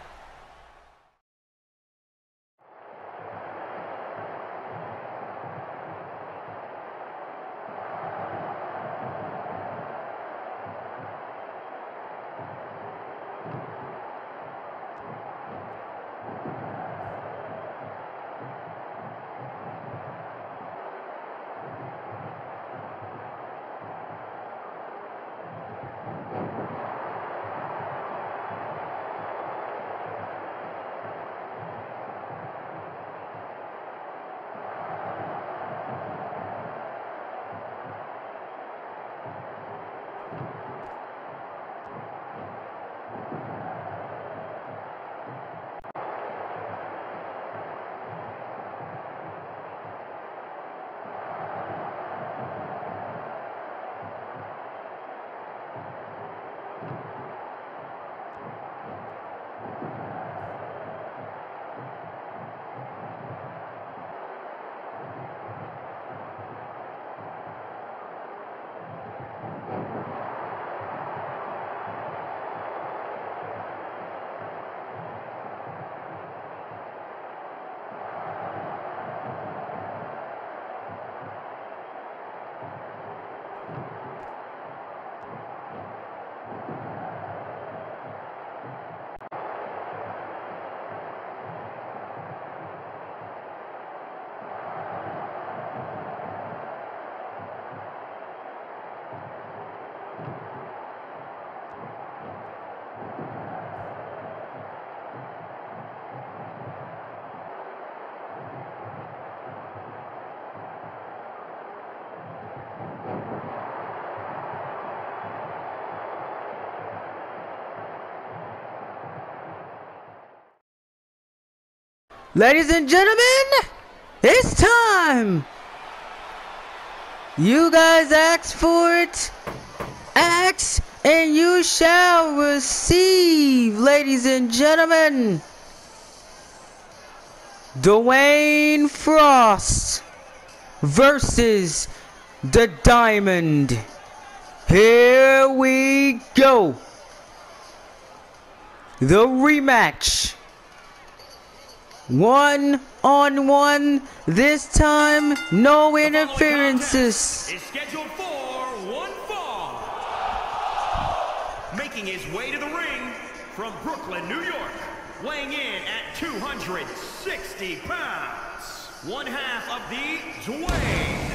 Ladies and gentlemen, it's time. You guys asked for it. Ask and you shall receive, ladies and gentlemen. Dwayne Frost versus the Diamond. Here we go. The rematch. 1-on-1 this time, no interferences. Is scheduled for one fall. Making his way to the ring from Brooklyn, New York, weighing in at 260 pounds, one half of the Dwayne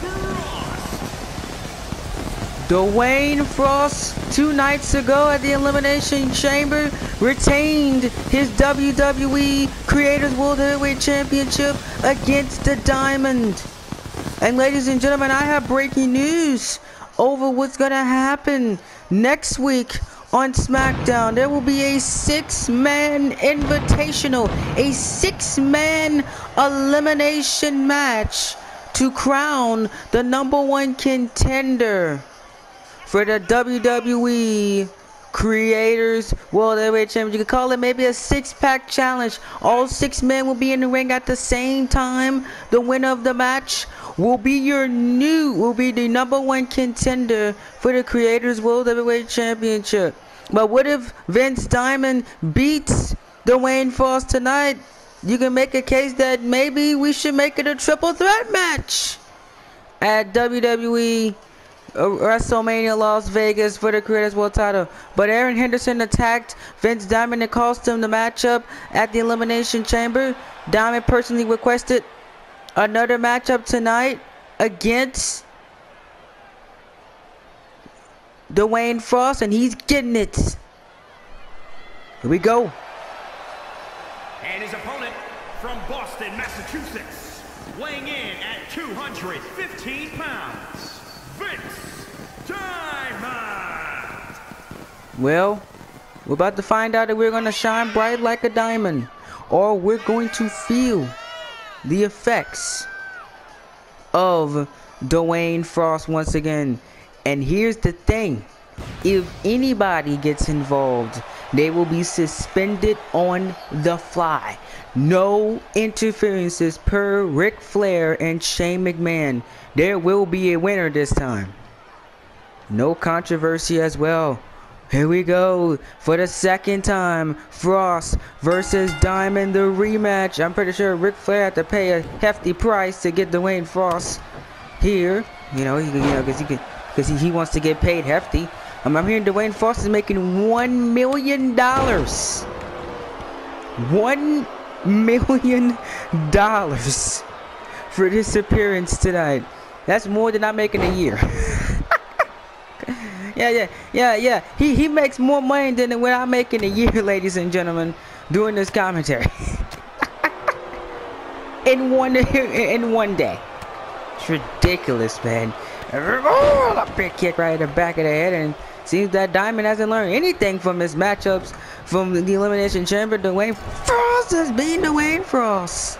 Frost. Dwayne Frost, 2 nights ago at the Elimination Chamber, retained his WWE Creators World Heavyweight Championship against the Diamond. And ladies and gentlemen, I have breaking news over what's going to happen next week on SmackDown. There will be a 6-man invitational, a 6-man elimination match to crown the #1 contender for the WWE Creators World Heavyweight Championship. You could call it maybe a 6-pack challenge. All 6 men will be in the ring at the same time. The winner of the match will be the #1 contender for the Creators World Heavyweight Championship. But what if Vince Diamond beats Dwayne Frost tonight? You can make a case that maybe we should make it a triple threat match at WWE WrestleMania Las Vegas for the Creators World title. But Aaron Henderson attacked Vince Diamond and cost him the matchup at the Elimination Chamber. Diamond personally requested another matchup tonight against Dwayne Frost, and he's getting it. Here we go. And his opponent from Boston, Massachusetts, weighing in at 215 pounds. Vince Diamond. Well, we're about to find out if we're going to shine bright like a diamond, or we're going to feel the effects of Dwayne Frost once again. And here's the thing. If anybody gets involved, they will be suspended on the fly. No interferences per Ric Flair and Shane McMahon. There will be a winner this time. No controversy as well. Here we go for the second time. Frost versus Diamond, the rematch. I'm pretty sure Ric Flair had to pay a hefty price to get Dwayne Frost here. You know, because he wants to get paid hefty. I'm hearing Dwayne Frost is making $1 million. $1 million for this appearance tonight. That's more than I make in a year. Yeah. He makes more money than what I make in a year, ladies and gentlemen, doing this commentary. in one day. It's ridiculous, man. Oh, a big kick right in the back of the head, and seems that Diamond hasn't learned anything from his matchups from the Elimination Chamber. Dwayne Frost has beaten Dwayne Frost.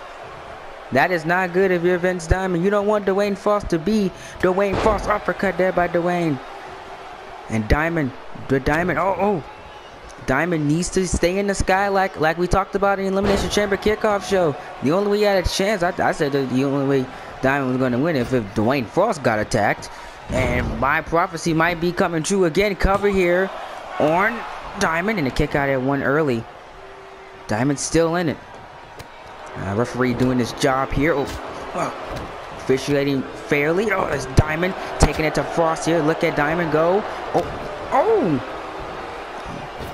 That is not good if you're Vince Diamond. You don't want Dwayne Frost to be Dwayne Frost. Uppercut there by Dwayne. And Diamond, Diamond needs to stay in the sky like we talked about in the Elimination Chamber kickoff show. The only way he had a chance, I said the only way Diamond was going to win if Dwayne Frost got attacked. And my prophecy might be coming true again. Cover here on Diamond, and a kick out at 1 early. Diamond's still in it. Referee doing his job here. Officiating fairly. Oh, it's Diamond taking it to Frost here. Look at Diamond go.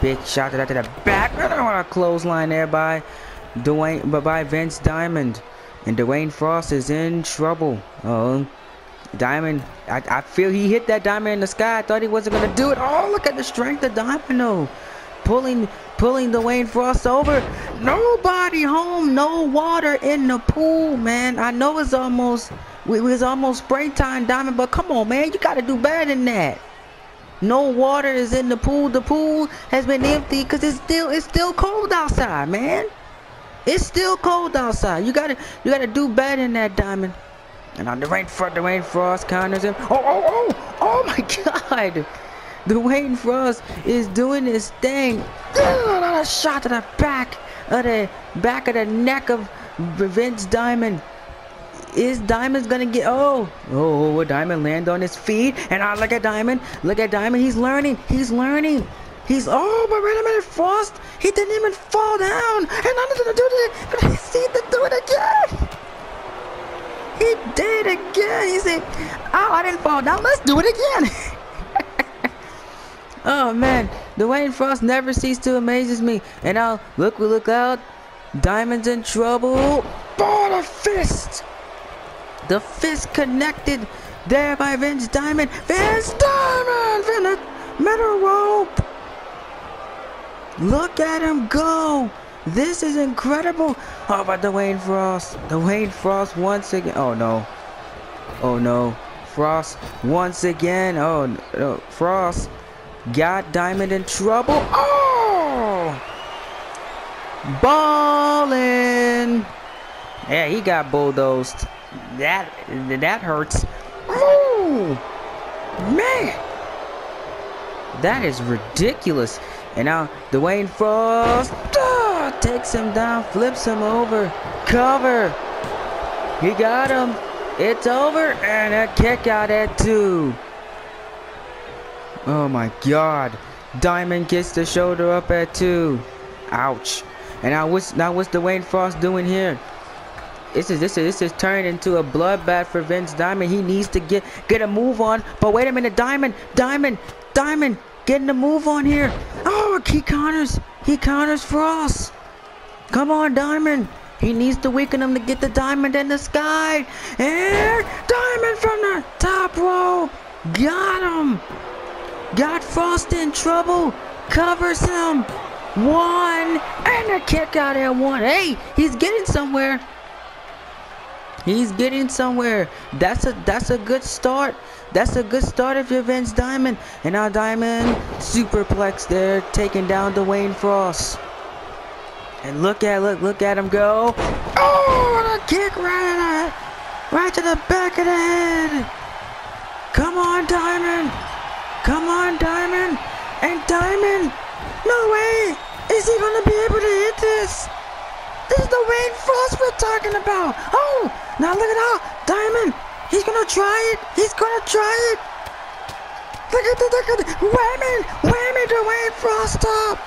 Big shot to the back. A clothesline there by Vince Diamond. And Dwayne Frost is in trouble. Diamond, I feel he hit that Diamond in the sky. I thought he wasn't going to do it. Oh, look at the strength of Diamond, though. Pulling Dwayne Frost over. Nobody home, no water in the pool, man. I know it's almost, springtime, Diamond, but come on, man. You got to do better than that. No water is in the pool. The pool has been empty because it's still cold outside, man. It's still cold outside. You gotta do better than that, Diamond. And on Dwayne Frost counters him. Oh my God! Dwayne Frost is doing his thing. Another shot to the back of the neck of Vince Diamond. Is Diamond's gonna get? Oh! Diamond land on his feet, and I look at Diamond. Look at Diamond. He's learning. Oh, but wait a minute, Frost. He didn't even fall down. And I'm gonna do this. But I see him do it again. He did it again. He said, "Oh, I didn't fall down. Let's do it again." Oh man, Dwayne Frost never ceases to amazes me. And now look, we look out. Diamond's in trouble. Ball of fist. The fist connected there by Vince Diamond. Vince Diamond, Vince middle rope. Look at him go. This is incredible. How about Dwayne Frost? Dwayne Frost once again. Oh no. Frost once again. Oh no. Frost got Diamond in trouble. Oh! Ballin'. Yeah, he got bulldozed. That hurts. Oh! Man! That is ridiculous. And now Dwayne Frost takes him down, flips him over, cover. He got him. It's over, and a kick out at 2. Oh my God! Diamond gets the shoulder up at 2. Ouch! And now what's Dwayne Frost doing here? This is turned into a bloodbath for Vince Diamond. He needs to get a move on. But wait a minute, Diamond. Getting a move on here. Oh, he counters Frost. Come on, Diamond. He needs to weaken him to get the Diamond in the sky. And Diamond from the top rope. Got him. Got Frost in trouble. Covers him. 1. And a kick out at 1. Hey, he's getting somewhere. That's a good start. If you're Vince Diamond. And now Diamond superplex there, taking down Dwayne Frost. And look at him go. Oh, and a kick right to the back of the head. Come on, Diamond. And Diamond, no way is he gonna be able to hit this. This is the Dwayne Frost we're talking about. Oh, now look at how Diamond, he's gonna try it. Look at the whammy, Dwayne Frost up.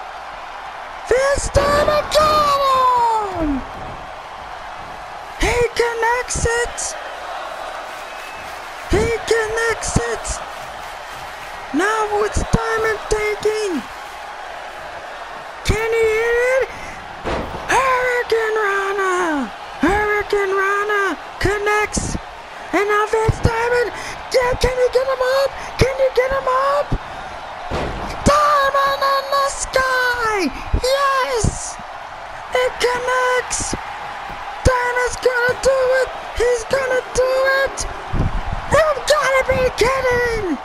This time I got him. He connects it. Now what's Diamond thinking? Can he hit it? Hurricane Rana connects. And now Vince Diamond, can you get him up? Diamond in the sky, yes! It connects. Diamond's gonna do it. He's gonna do it. You've gotta be kidding.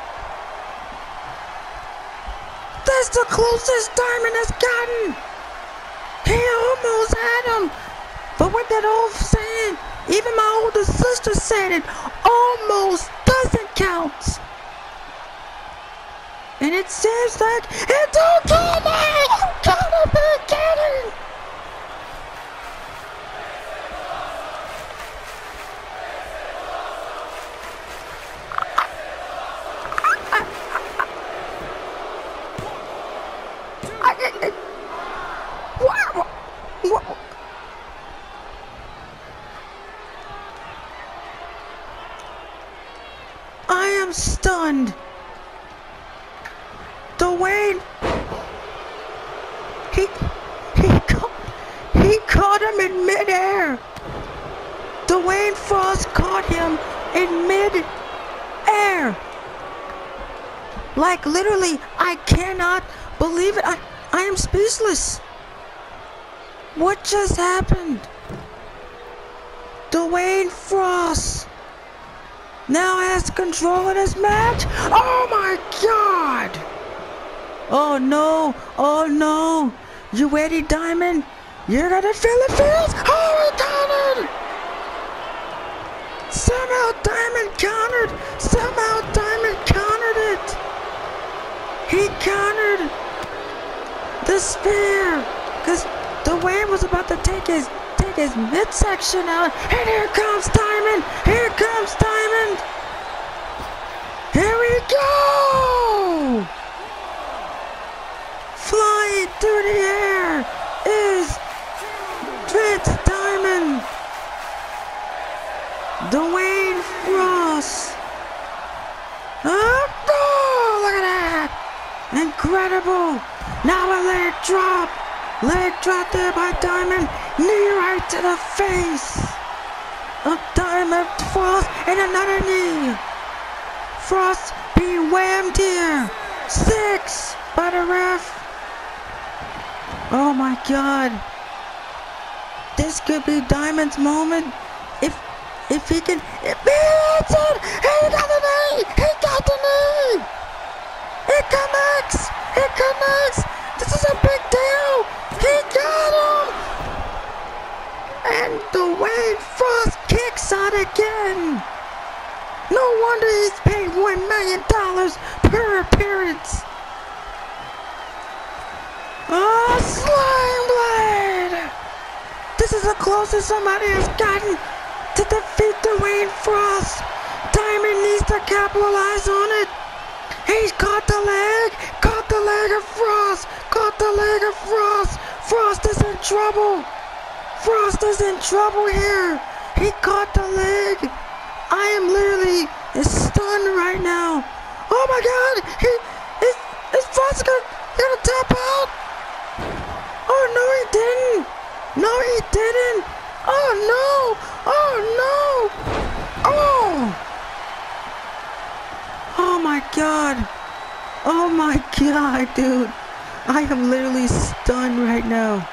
That's the closest Diamond has gotten. He almost had him, but with that old saying, even my older sister said it, almost doesn't count. And it seems like it don't count now. You gotta be kidding. Stunned. Dwayne, he caught him in midair. Dwayne Frost caught him in midair. Like literally, I cannot believe it. I am speechless. What just happened? Dwayne Frost now has control of this match. Oh my God! Oh no! You ready, Diamond? You're gonna feel it feels. Oh, he countered! Somehow Diamond countered. Somehow Diamond countered it. He countered the spear because Dwayne was about to take his midsection out, and here comes Diamond. Here comes Diamond. Here we go! Flying through the air is Vince Diamond. Dwayne Frost. Oh, look at that! Incredible. Now a leg drop. Leg drop there by Diamond. Knee right to the face of Diamond Frost, and another knee. Frost be whammed here. 6 by the ref. Oh my God. This could be Diamond's moment. If he can, it's it. He got the knee. He got the knee. It connects. It connects. This is a big deal. He got him. And Dwayne Frost kicks out again. No wonder he's paid $1 million per appearance. Oh, Slime Blade! This is the closest somebody has gotten to defeat Dwayne Frost. Diamond needs to capitalize on it. He's caught the leg of Frost, caught the leg of Frost. Frost is in trouble. Frost is in trouble here. He caught the leg. I am literally stunned right now. Oh my God! Is Frost gonna tap out? Oh no, he didn't. No, he didn't. Oh no. Oh no. Oh. Oh my God. Oh my God, dude. I am literally stunned right now.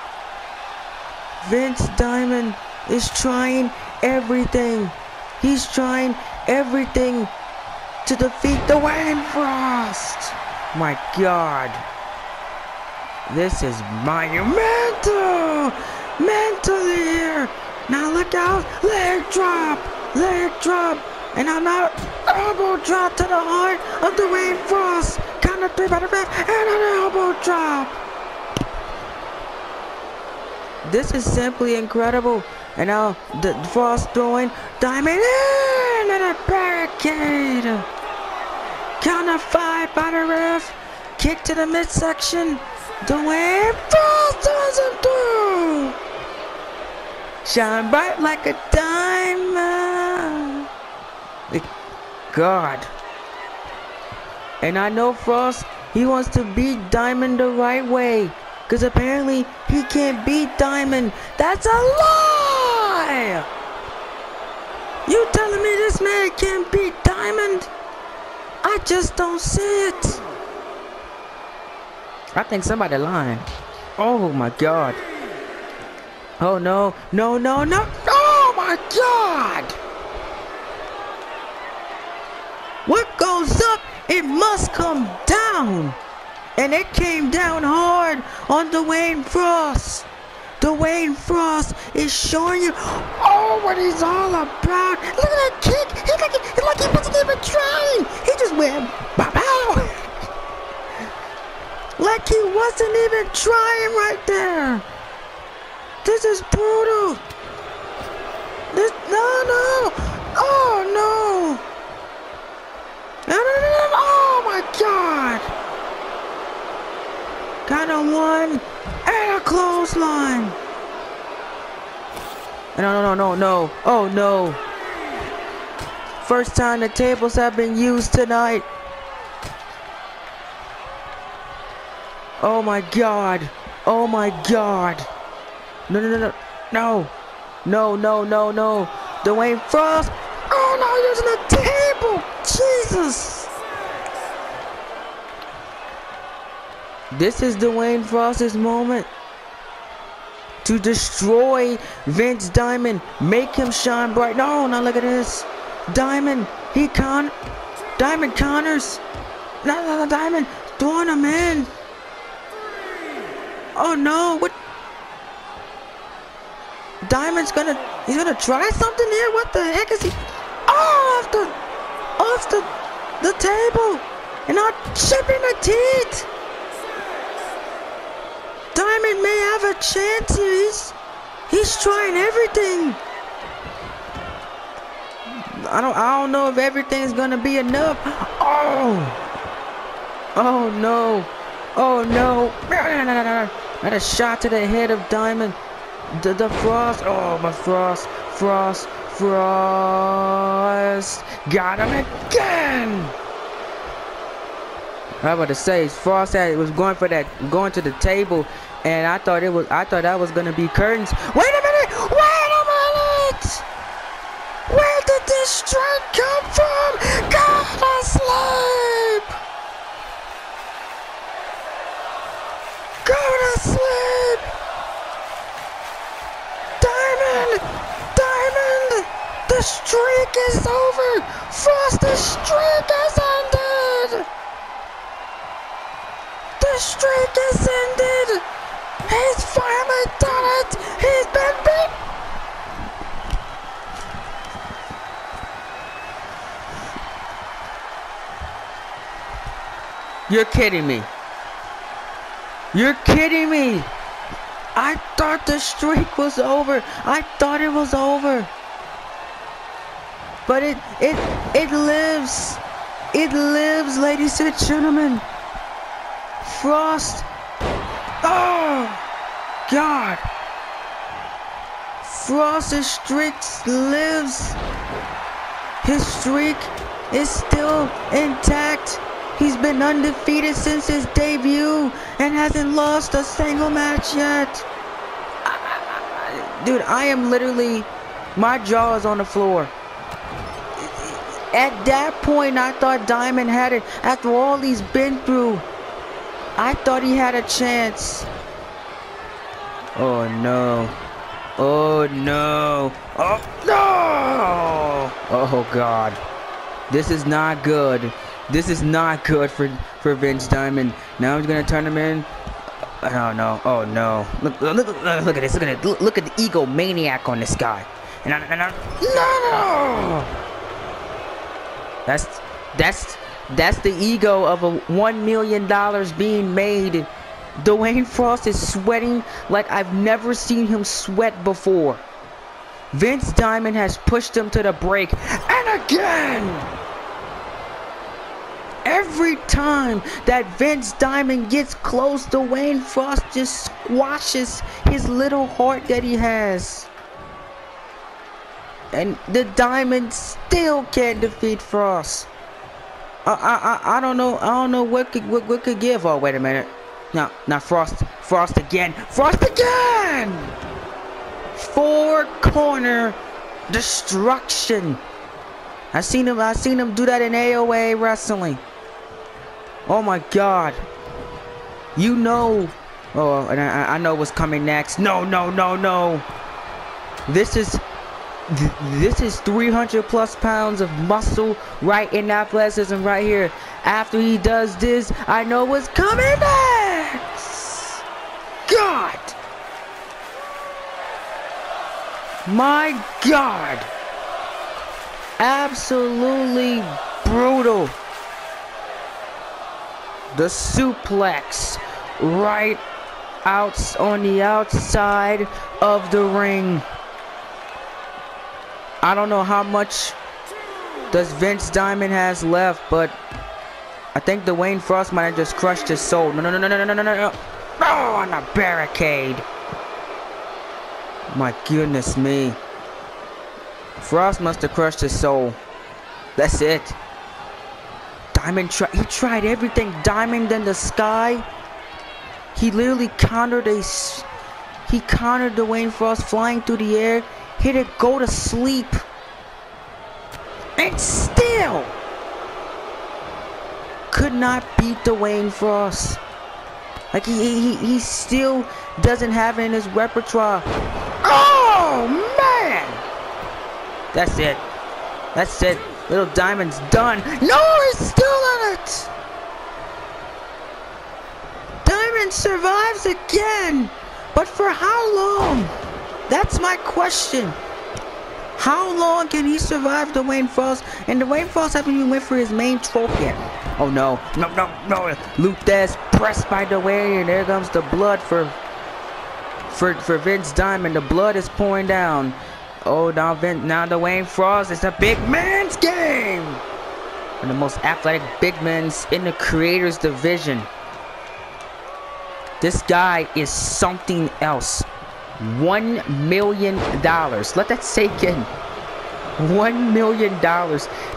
Vince Diamond is trying everything. He's trying everything to defeat Dwayne Frost. My God. This is monumental. Mentally here. Now look out. Leg drop. Leg drop. And I'm out. Elbow drop to the heart of Dwayne Frost. Count of 3 by the ref. And an elbow drop. This is simply incredible. And now the Frost throwing Diamond in and a barricade. Count of 5 by the ref. Kick to the midsection. Dwayne Frost does it through. Shine bright like a diamond. God. And I know Frost, he wants to beat Diamond the right way. Because apparently he can't beat Diamond. That's a lie! You telling me this man can't beat Diamond? I just don't see it. I think somebody lying. Oh my God. Oh no, no, no, no. Oh my God! What goes up, it must come down. And it came down hard on Dwayne Frost. Dwayne Frost is showing you all what he's all about. Look at that kick. He like he wasn't even trying. He just went bow. Like he wasn't even trying right there. This is brutal. This no. Oh no. Oh my God. Got a one and a clothesline. No. Oh no. First time the tables have been used tonight. Oh my God. Oh my God. No. Dwayne Frost. Oh no, using the table. Jesus. This is Dwayne Frost's moment to destroy Vince Diamond, make him shine bright. No, now look at this. Diamond counters. No, Diamond throwing him in. Oh no, what? Diamond's gonna try something here. What the heck is he? Oh, off the table, and not chipping the teeth. Diamond may have a chance here. He's trying everything. I don't know if everything's gonna be enough. Oh, oh no, oh no. And a shot to the head of Diamond. The Frost. Oh, my Frost. Got him again. I was about to say Frost was going for that, going to the table, and I thought that was gonna be curtains. Wait a minute! Wait a minute! Where did this strike come from? God, I sleep. Go to sleep. Diamond, the streak is over. Frost, the streak has ended. The streak has ended. He's finally done it. He's been beat. You're kidding me. You're kidding me. I thought the streak was over. I thought it was over. But it lives. It lives, ladies and gentlemen. Frost. Oh God. Frost's streak lives. His streak is still intact. He's been undefeated since his debut and hasn't lost a single match yet. Dude, I am literally, my jaw is on the floor. At that point, I thought Diamond had it. After all he's been through, I thought he had a chance. Oh no. Oh no. Oh no. Oh God. This is not good. This is not good for Vince Diamond. Now he's gonna turn him in. Oh no! Oh no! Look at this! Look at it! Look at the egomaniac on this guy. No! That's the ego of a $1 million being made. Dwayne Frost is sweating like I've never seen him sweat before. Vince Diamond has pushed him to the brink, and again. Every time that Vince Diamond gets close, Dwayne Frost just squashes his little heart that he has. And the Diamond still can't defeat Frost. I don't know. I don't know what could give. Oh, wait a minute. No, not Frost. Frost again. Frost again. Four corner destruction. I seen him do that in AOA wrestling. Oh my God! You know, oh, and I know what's coming next. No! This is 300+ pounds of muscle right in athleticism right here. After he does this, I know what's coming next. God, my God! Absolutely brutal. The suplex right out on the outside of the ring. I don't know how much does Vince Diamond has left, but I think Dwayne Frost might have just crushed his soul. No. Oh, on the barricade. My goodness me. Frost must have crushed his soul. That's it. Diamond tried everything. Diamond in the sky. He literally countered Dwayne Frost flying through the air. Hit it, go to sleep. And still could not beat Dwayne Frost. Like he still doesn't have it in his repertoire. Oh man! That's it. That's it. Little Diamond's done. No, he's still in it. Diamond survives again, but for how long? That's my question. How long can he survive Dwayne Frost? And Dwayne Frost haven't even went for his main trophy. Oh no, no, no, no. Luthes pressed by Dwayne, and there comes the blood for Vince Diamond. The blood is pouring down. Oh, now Dwayne Frost, it's a big man's game. And the most athletic big man's in the creators division. This guy is something else. $1 million. Let that sink in. $1 million.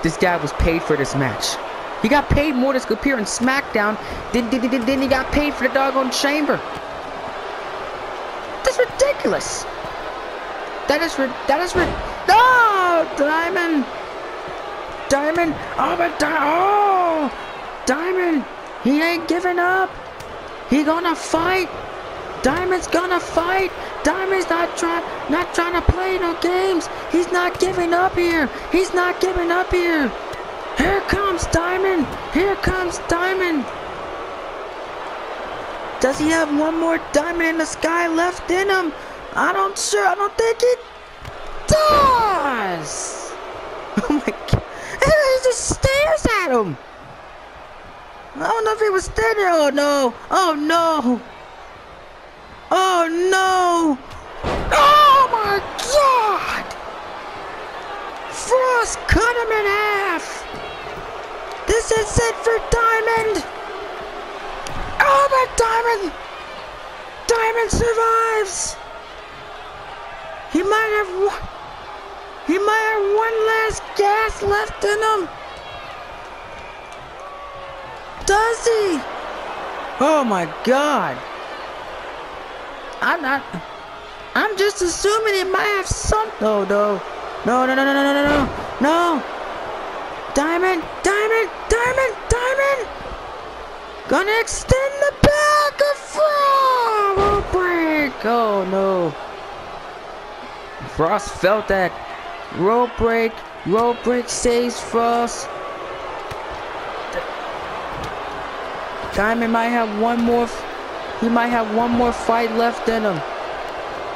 This guy was paid for this match. He got paid more to appear in SmackDown then he got paid for the doggone chamber. That's ridiculous. That is no! Diamond! Oh, but Diamond! He ain't giving up. He gonna fight. Diamond's gonna fight. Diamond's not trying to play no games. He's not giving up here. He's not giving up here. Here comes Diamond. Here comes Diamond. Does he have one more diamond in the sky left in him? I don't think he does. Oh my god. He just stares at him. I don't know if he was standing. Oh no. Oh no. Oh no! Oh my god! Frost cut him in half! This is it for Diamond! Oh, but Diamond survives! He might have one last gas left in him! Does he? Oh my god! I'm just assuming it might have some. Oh no. No. Diamond. Gonna extend the back of Frost. Will break. Oh no. Frost felt that. Rope break. Rope break saves Frost. Diamond might have one more. He might have one more fight left in him.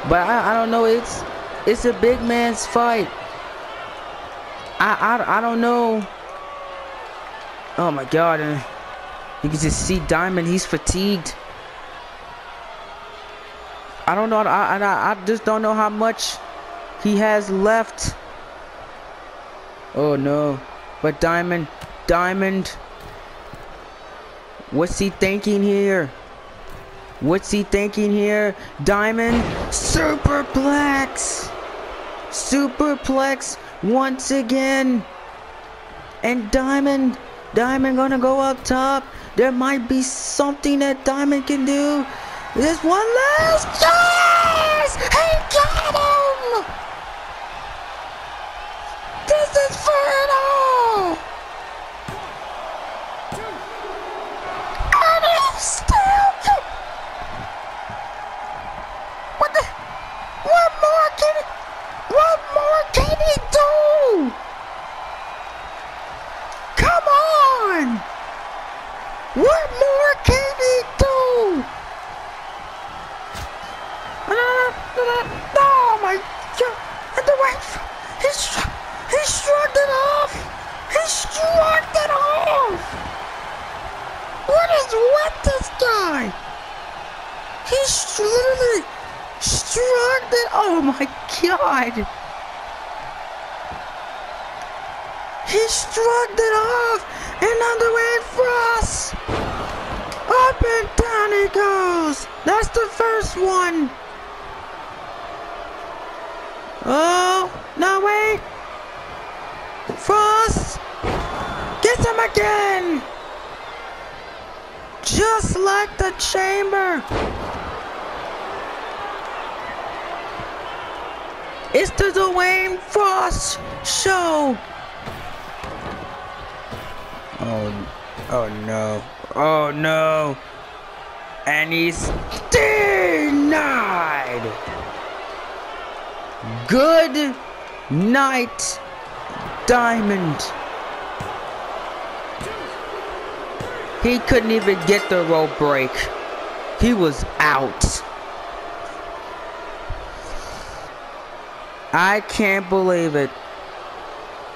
But I don't know. It's a big man's fight. I don't know. Oh my god. You can just see Diamond. He's fatigued. I don't know. I just don't know how much he has left. Oh no. But Diamond. What's he thinking here? What's he thinking here? Diamond superplex once again, and Diamond gonna go up top. There might be something that Diamond can do. There's one last chance. He got him. This is for it all. What more can he do? Come on! What more can he do? Oh my god! He shrugged it off! He shrugged it off! What is with this guy? He literally shrugged it. Oh my god! He shrugged it off, and Dwayne Frost. Up and down he goes. That's the first one. Oh no! Wait, Frost gets him again, just like the chamber. It's the Dwayne Frost show. Oh no. Oh no. And he's denied. Good night, Diamond. He couldn't even get the rope break. He was out. I can't believe it.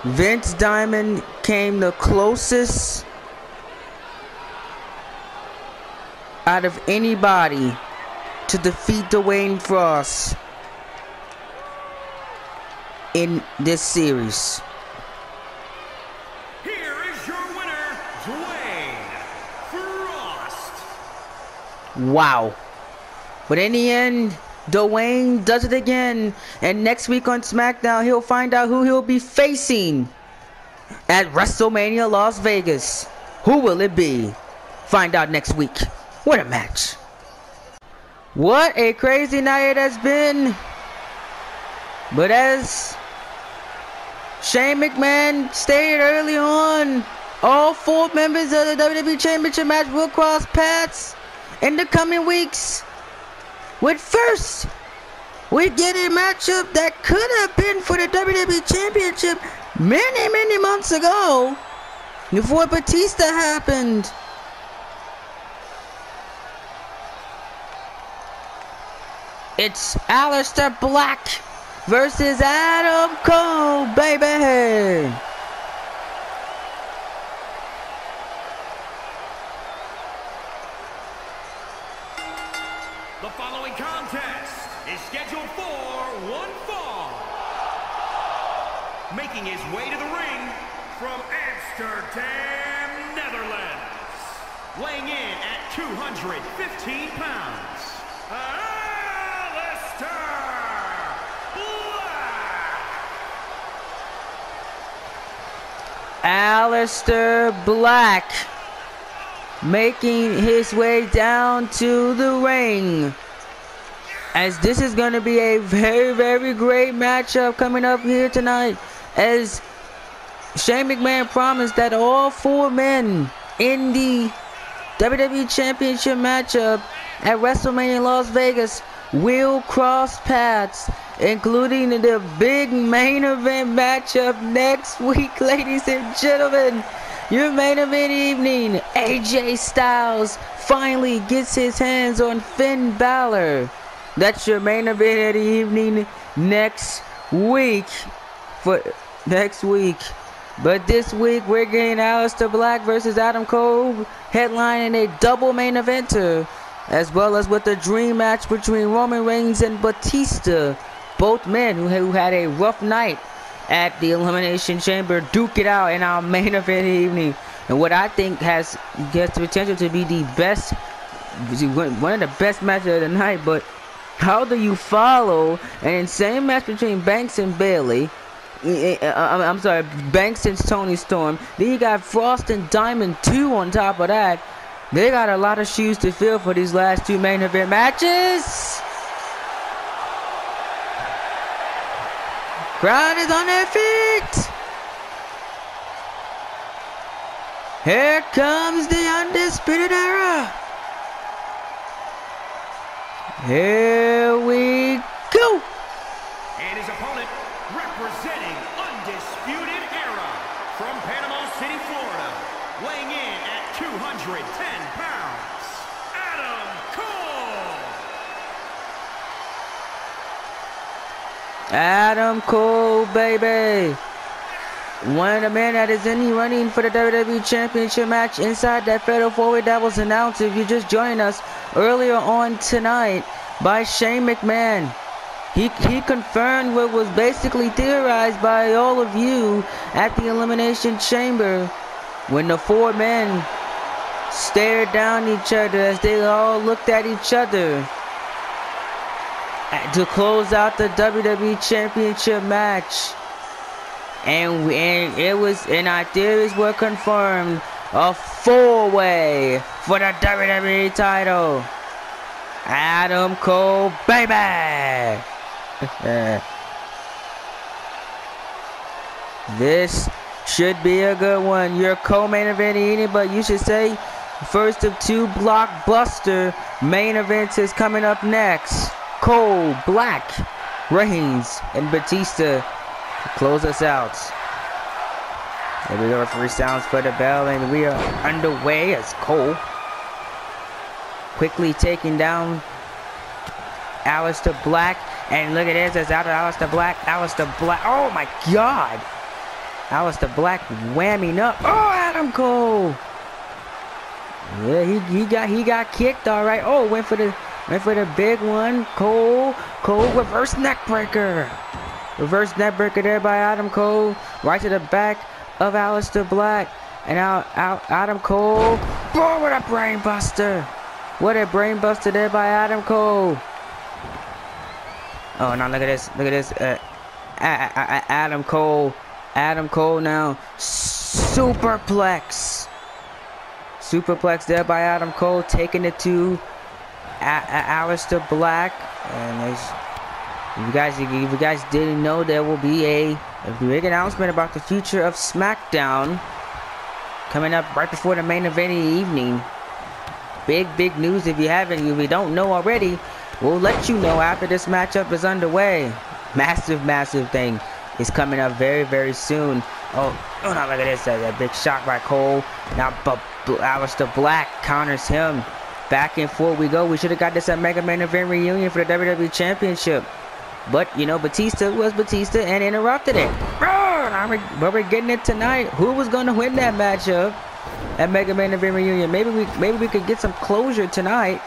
Vince Diamond came the closest out of anybody to defeat Dwayne Frost in this series. Here is your winner, Dwayne Frost. Wow. But in the end, Dwayne does it again, and next week on SmackDown, he'll find out who he'll be facing at WrestleMania Las Vegas. Who will it be? Find out next week. What a match. What a crazy night it has been. But as Shane McMahon stated early on, all four members of the WWE Championship match will cross paths in the coming weeks. With first, we get a matchup that could have been for the WWE Championship many months ago, before Batista happened. It's Aleister Black versus Adam Cole, baby. The following contest is scheduled for one fall. Making his way to the ring from Amsterdam, Netherlands. Weighing in at 215 pounds. Aleister Black making his way down to the ring, as this is going to be a very great matchup coming up here tonight, as Shane McMahon promised that all four men in the WWE Championship matchup at WrestleMania Las Vegas will cross paths, including the big main event matchup next week, ladies and gentlemen. Your main event evening, AJ Styles finally gets his hands on Finn Balor. That's your main event of the evening next week. But this week we're getting Aleister Black versus Adam Cole headlining a double main eventer, as well as with the dream match between Roman Reigns and Batista. Both men who had a rough night at the Elimination Chamber duke it out in our main event evening, and what I think has the potential to be the best, one of the best matches of the night. But how do you follow an insane match between Banks and Bayley? I'm sorry, Banks and Toni Storm. Then you got Frost and Diamond 2 on top of that. They got a lot of shoes to fill for these last two main event matches. Crowd is on their feet. Here comes the Undisputed Era. Here we go. And his opponent, representing Undisputed Era, from Panama City, Florida, weighing in at 210 pounds, Adam Cole. Adam Cole, baby. One of the men that is in the running for the WWE Championship match inside that fatal four-way that was announced, if you just joined us earlier on tonight, by Shane McMahon. He confirmed what was basically theorized by all of you at the Elimination Chamber, when the four men stared down each other as they all looked at each other to close out the WWE Championship match. And our theories were confirmed, a four-way for the WWE title. Adam Cole, baby. This should be a good one. Your co-main event evening, but you should say first of two blockbuster main events is coming up next. Cole, Black, Reigns, and Batista close us out. There we go, referee sounds for the bell, and we are underway as Cole quickly taking down Aleister Black. And look at this, it's out of Aleister Black. Aleister Black, oh my God. Aleister Black whamming up. Oh, Adam Cole. Yeah, he got kicked, all right. Oh, went for the big one. Cole, reverse neckbreaker. Reverse neckbreaker there by Adam Cole. Right to the back of Aleister Black. And out Adam Cole. Boy, what a brain buster. What a brain buster there by Adam Cole. Oh, now look at this. Look at this. Adam Cole. Adam Cole now. Superplex. Superplex there by Adam Cole. Taking it to Aleister Black. And if you guys didn't know, there will be a big announcement about the future of SmackDown coming up right before the main event of the evening. Big news if you haven't. If you don't know already, we'll let you know after this matchup is underway. Massive thing is coming up very soon. Oh, now look at this. That big shot by Cole. Now Aleister Black counters him. Back and forth we go. We should have got this at Mega Man Event Reunion for the WWE Championship. But, you know, Batista was Batista and interrupted it. But we're getting it tonight. Who was going to win that matchup at Mega Man Event Reunion? Maybe we could get some closure tonight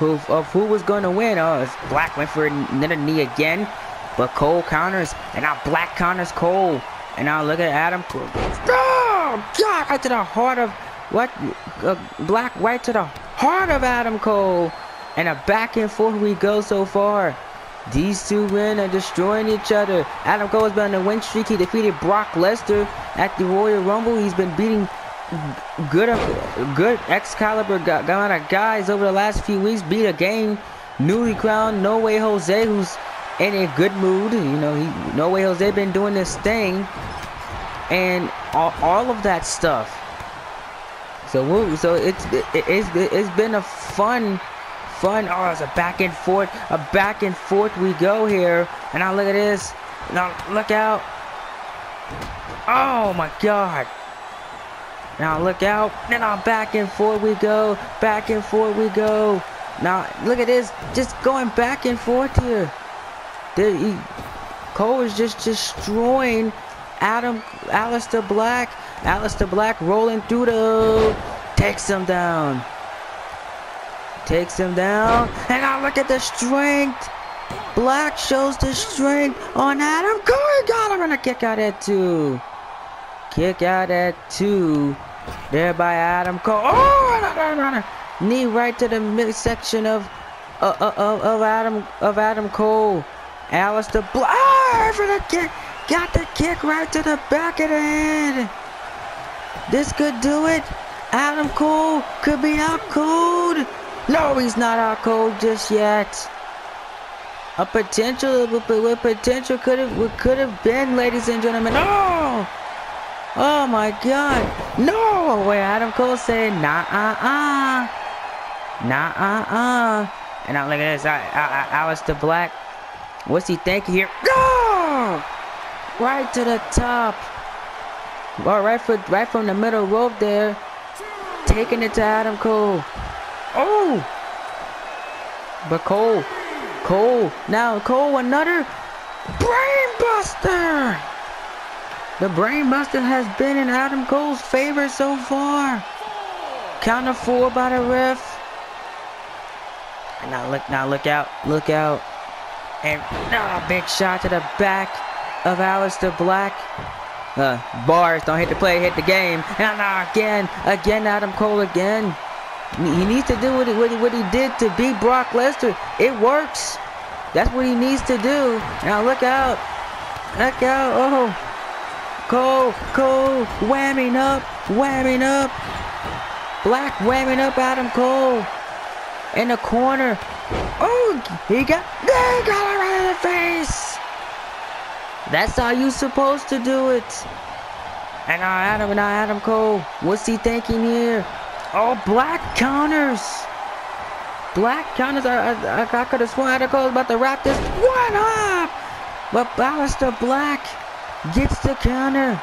of who was going to win. Oh, Black went for another knee again, but Cole counters, and now Black counters Cole, and now look at Adam Cole. Oh God! Right to the heart of what? Black right to the heart of Adam Cole, and a back and forth we go so far. These two men are destroying each other. Adam Cole has been on a win streak. He defeated Brock Lesnar at the Royal Rumble. He's been beating good Excalibur guys over the last few weeks. Beat a game newly crowned No Way Jose, who's in a good mood. You know, No Way Jose been doing this thing and all of that stuff. So it's been a fun. Oh, it's a back and forth we go here. And now look at this. Now look out. Oh my God. Now look out. And now back and forth we go. Now look at this. Just going back and forth here. Cole is just destroying Aleister Black. Aleister Black rolling through the, takes him down, and now look at the strength. Black shows the strength on Adam Cole. God, I'm gonna kick out at two there by Adam Cole. Oh, knee right to the midsection of Adam Cole. Aleister Black, oh, for the kick, got the kick right to the back of the head. This could do it. Adam Cole could be out cold. No, he's not out cold just yet. A potential could have been, ladies and gentlemen. No! Oh my God! No! Wait, Adam Cole said, nah. And now look at this. Aleister Black. What's he thinking here? Go! Oh! Right to the top. Well, right from the middle rope there, taking it to Adam Cole. Oh, but Cole another brain buster. The brain buster has been in Adam Cole's favor so far. Count of four by the ref. And now look out. And now big shot to the back of Aleister Black. Bars don't hit the play, hit the game. And now again Adam Cole again. He needs to do what he did to beat Brock Lesnar. It works. That's what he needs to do. Now look out. Oh, Cole whamming up. Black whamming up Adam Cole in the corner. Oh, he got it right in the face. That's how you supposed to do it. And now Adam Cole, what's he thinking here? Oh, Black counters. I could have sworn Adam Cole was about to wrap this one up. But Aleister Black gets the counter.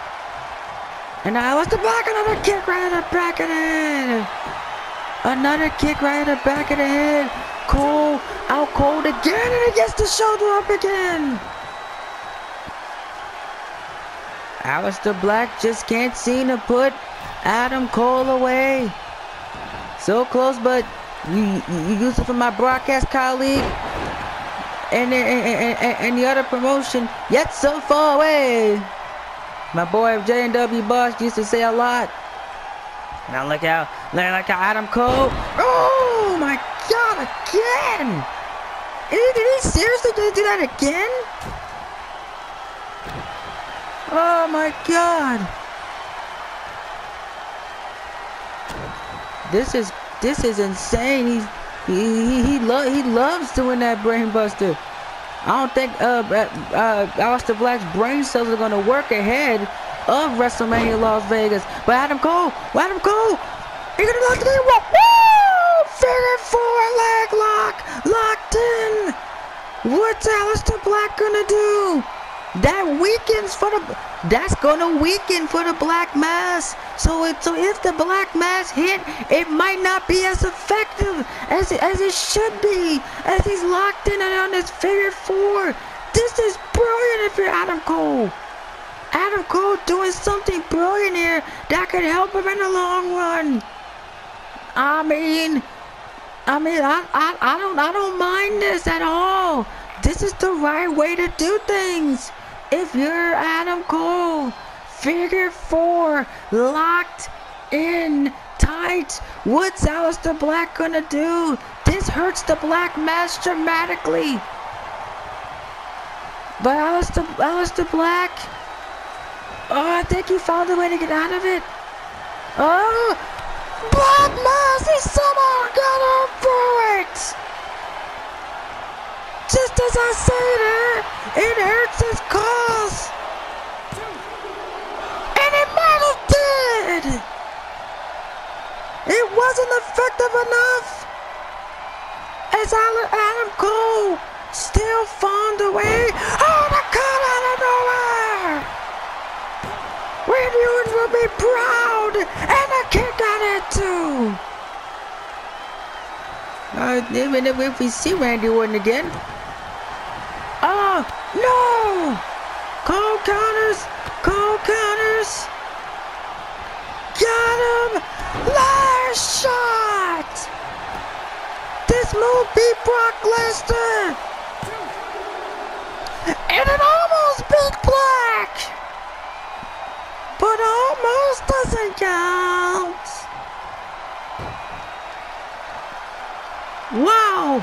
And now Aleister Black, another kick right at the back of the head. Cole out cold again, and he gets the shoulder up again. Aleister Black just can't seem to put Adam Cole away. So close, but you used it for my broadcast colleague and the other promotion, yet so far away. My boy J&W Boss used to say a lot. Now look out Adam Cole. Oh my God, again! Did he seriously do that again? Oh my God! This is insane. He loves doing that brain buster. I don't think Aleister Black's brain cells are gonna work ahead of WrestleMania Las Vegas. But Adam Cole, you're gonna lock the wall. Woo! Figure four leg lock, locked in. What's Aleister Black gonna do? That's gonna weaken for the black mass. So if the black mass hit, it might not be as effective as it should be, as he's locked in and on this figure four. This is brilliant if you're Adam Cole. Adam Cole doing something brilliant here that could help him in the long run. I don't mind this at all. This is the right way to do things. If you're Adam Cole, figure four, locked in tight. What's Aleister Black gonna do? This hurts the black mass dramatically. But Aleister Black, oh, I think he found a way to get out of it. Oh, black mass, he somehow got up for it. Just as I said, it hurts his cause. And it might have did. It wasn't effective enough. As Adam Cole still found a way. Oh, the cut out of nowhere. Reviewers will be proud. And the kick got it too. Even if we see Randy Orton again. Oh, no! Cole counters! Got him! Last shot! This move beat Brock Lesnar! And it almost beat Black! But almost doesn't count! Wow!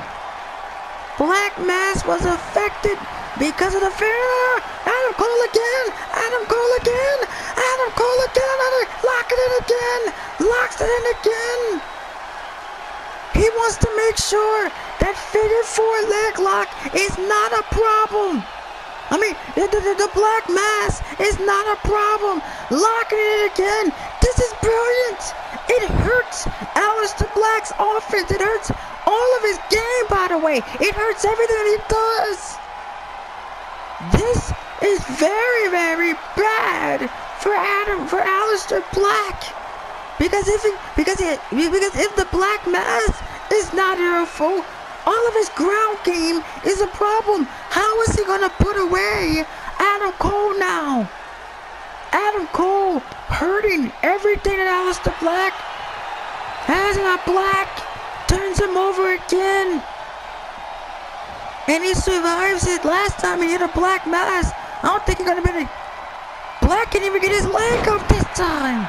Black mass was affected because of the fear. Adam Cole again, locks it in again. He wants to make sure that figure four leg lock is not a problem. I mean, the black mass is not a problem. Locking it again. This is brilliant. It hurts Aleister Black's offense. It hurts all of his game, by the way. It hurts everything he does. This is very, very bad for Aleister Black. Because if the black mass is not helpful, all of his ground game is a problem. How is he gonna put away Adam Cole now? Adam Cole hurting everything that Aleister Black has, and Black turns him over again. And he survives it. Last time he hit a black mass, I don't think he's gonna be able to. Black can't even get his leg up this time.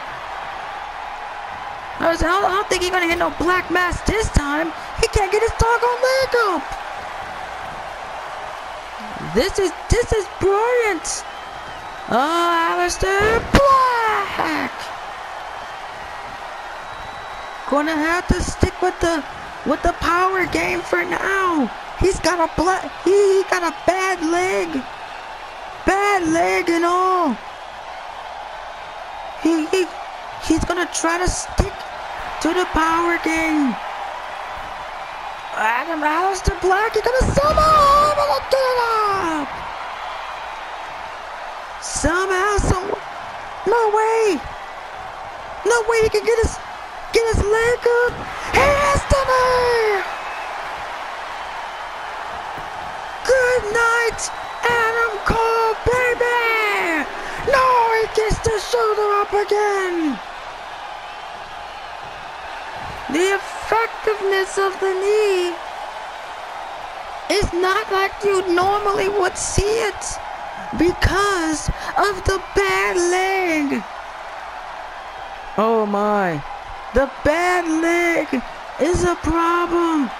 I don't think he's gonna hit no black mass this time. He can't get his doggone leg up. This is brilliant. Oh, Aleister Black! Gonna have to stick with the power game for now. He got a bad leg and all. He's gonna try to stick to the power game. Aleister Black, he's gonna somehow get it up. Somehow, no way he can get his leg up. He has to be. Good night, Adam Cole, baby! No, he gets the shoulder up again! The effectiveness of the knee is not like you normally would see it because of the bad leg. Oh my, the bad leg is a problem.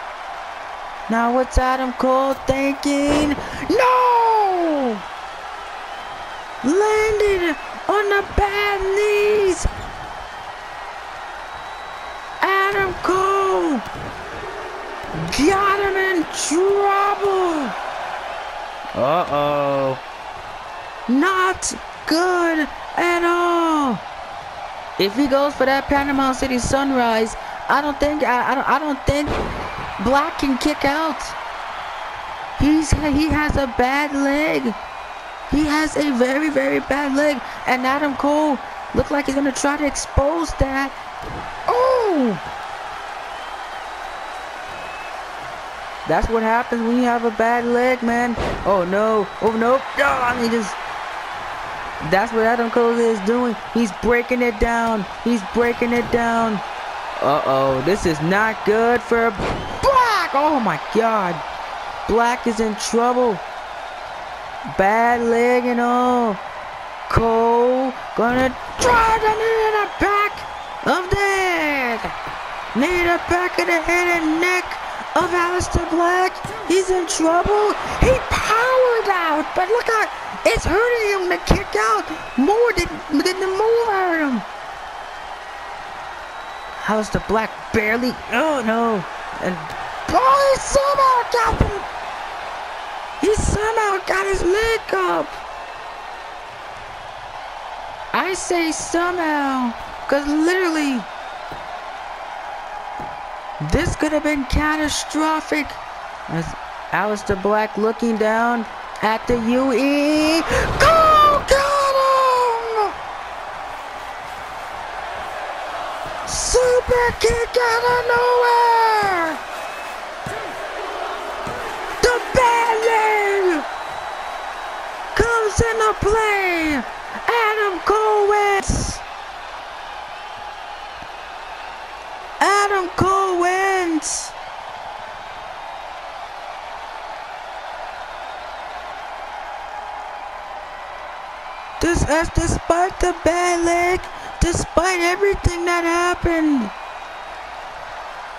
Now what's Adam Cole thinking? No! Landed on the bad knees. Adam Cole got him in trouble. Uh-oh. Not good at all. If he goes for that Panama City Sunrise, I don't think Black can kick out. He has a bad leg. He has a very, very bad leg, and Adam Cole looked like he's gonna try to expose that. Oh! That's what happens when you have a bad leg, man. Oh no! Oh no! Oh, I mean, just. That's what Adam Cole is doing. He's breaking it down. He's breaking it down. Uh-oh. This is not good for Black. Oh, my God. Black is in trouble. Bad leg and all. Cole gonna drive the knee to the back of the head. Knee to the back of the head and neck of Aleister Black. He's in trouble. He powered out, but look out. It's hurting him to kick out more than the move hurt him. How's the Black barely? Oh no! And oh, he somehow got him. He somehow got his leg up. I say somehow, cause literally, this could have been catastrophic. As Aleister Black looking down at the UE. Cole got him! Super kick out of nowhere! The Bayley comes into play! Adam Cole wins! Adam Cole wins! Despite the bad leg, despite everything that happened,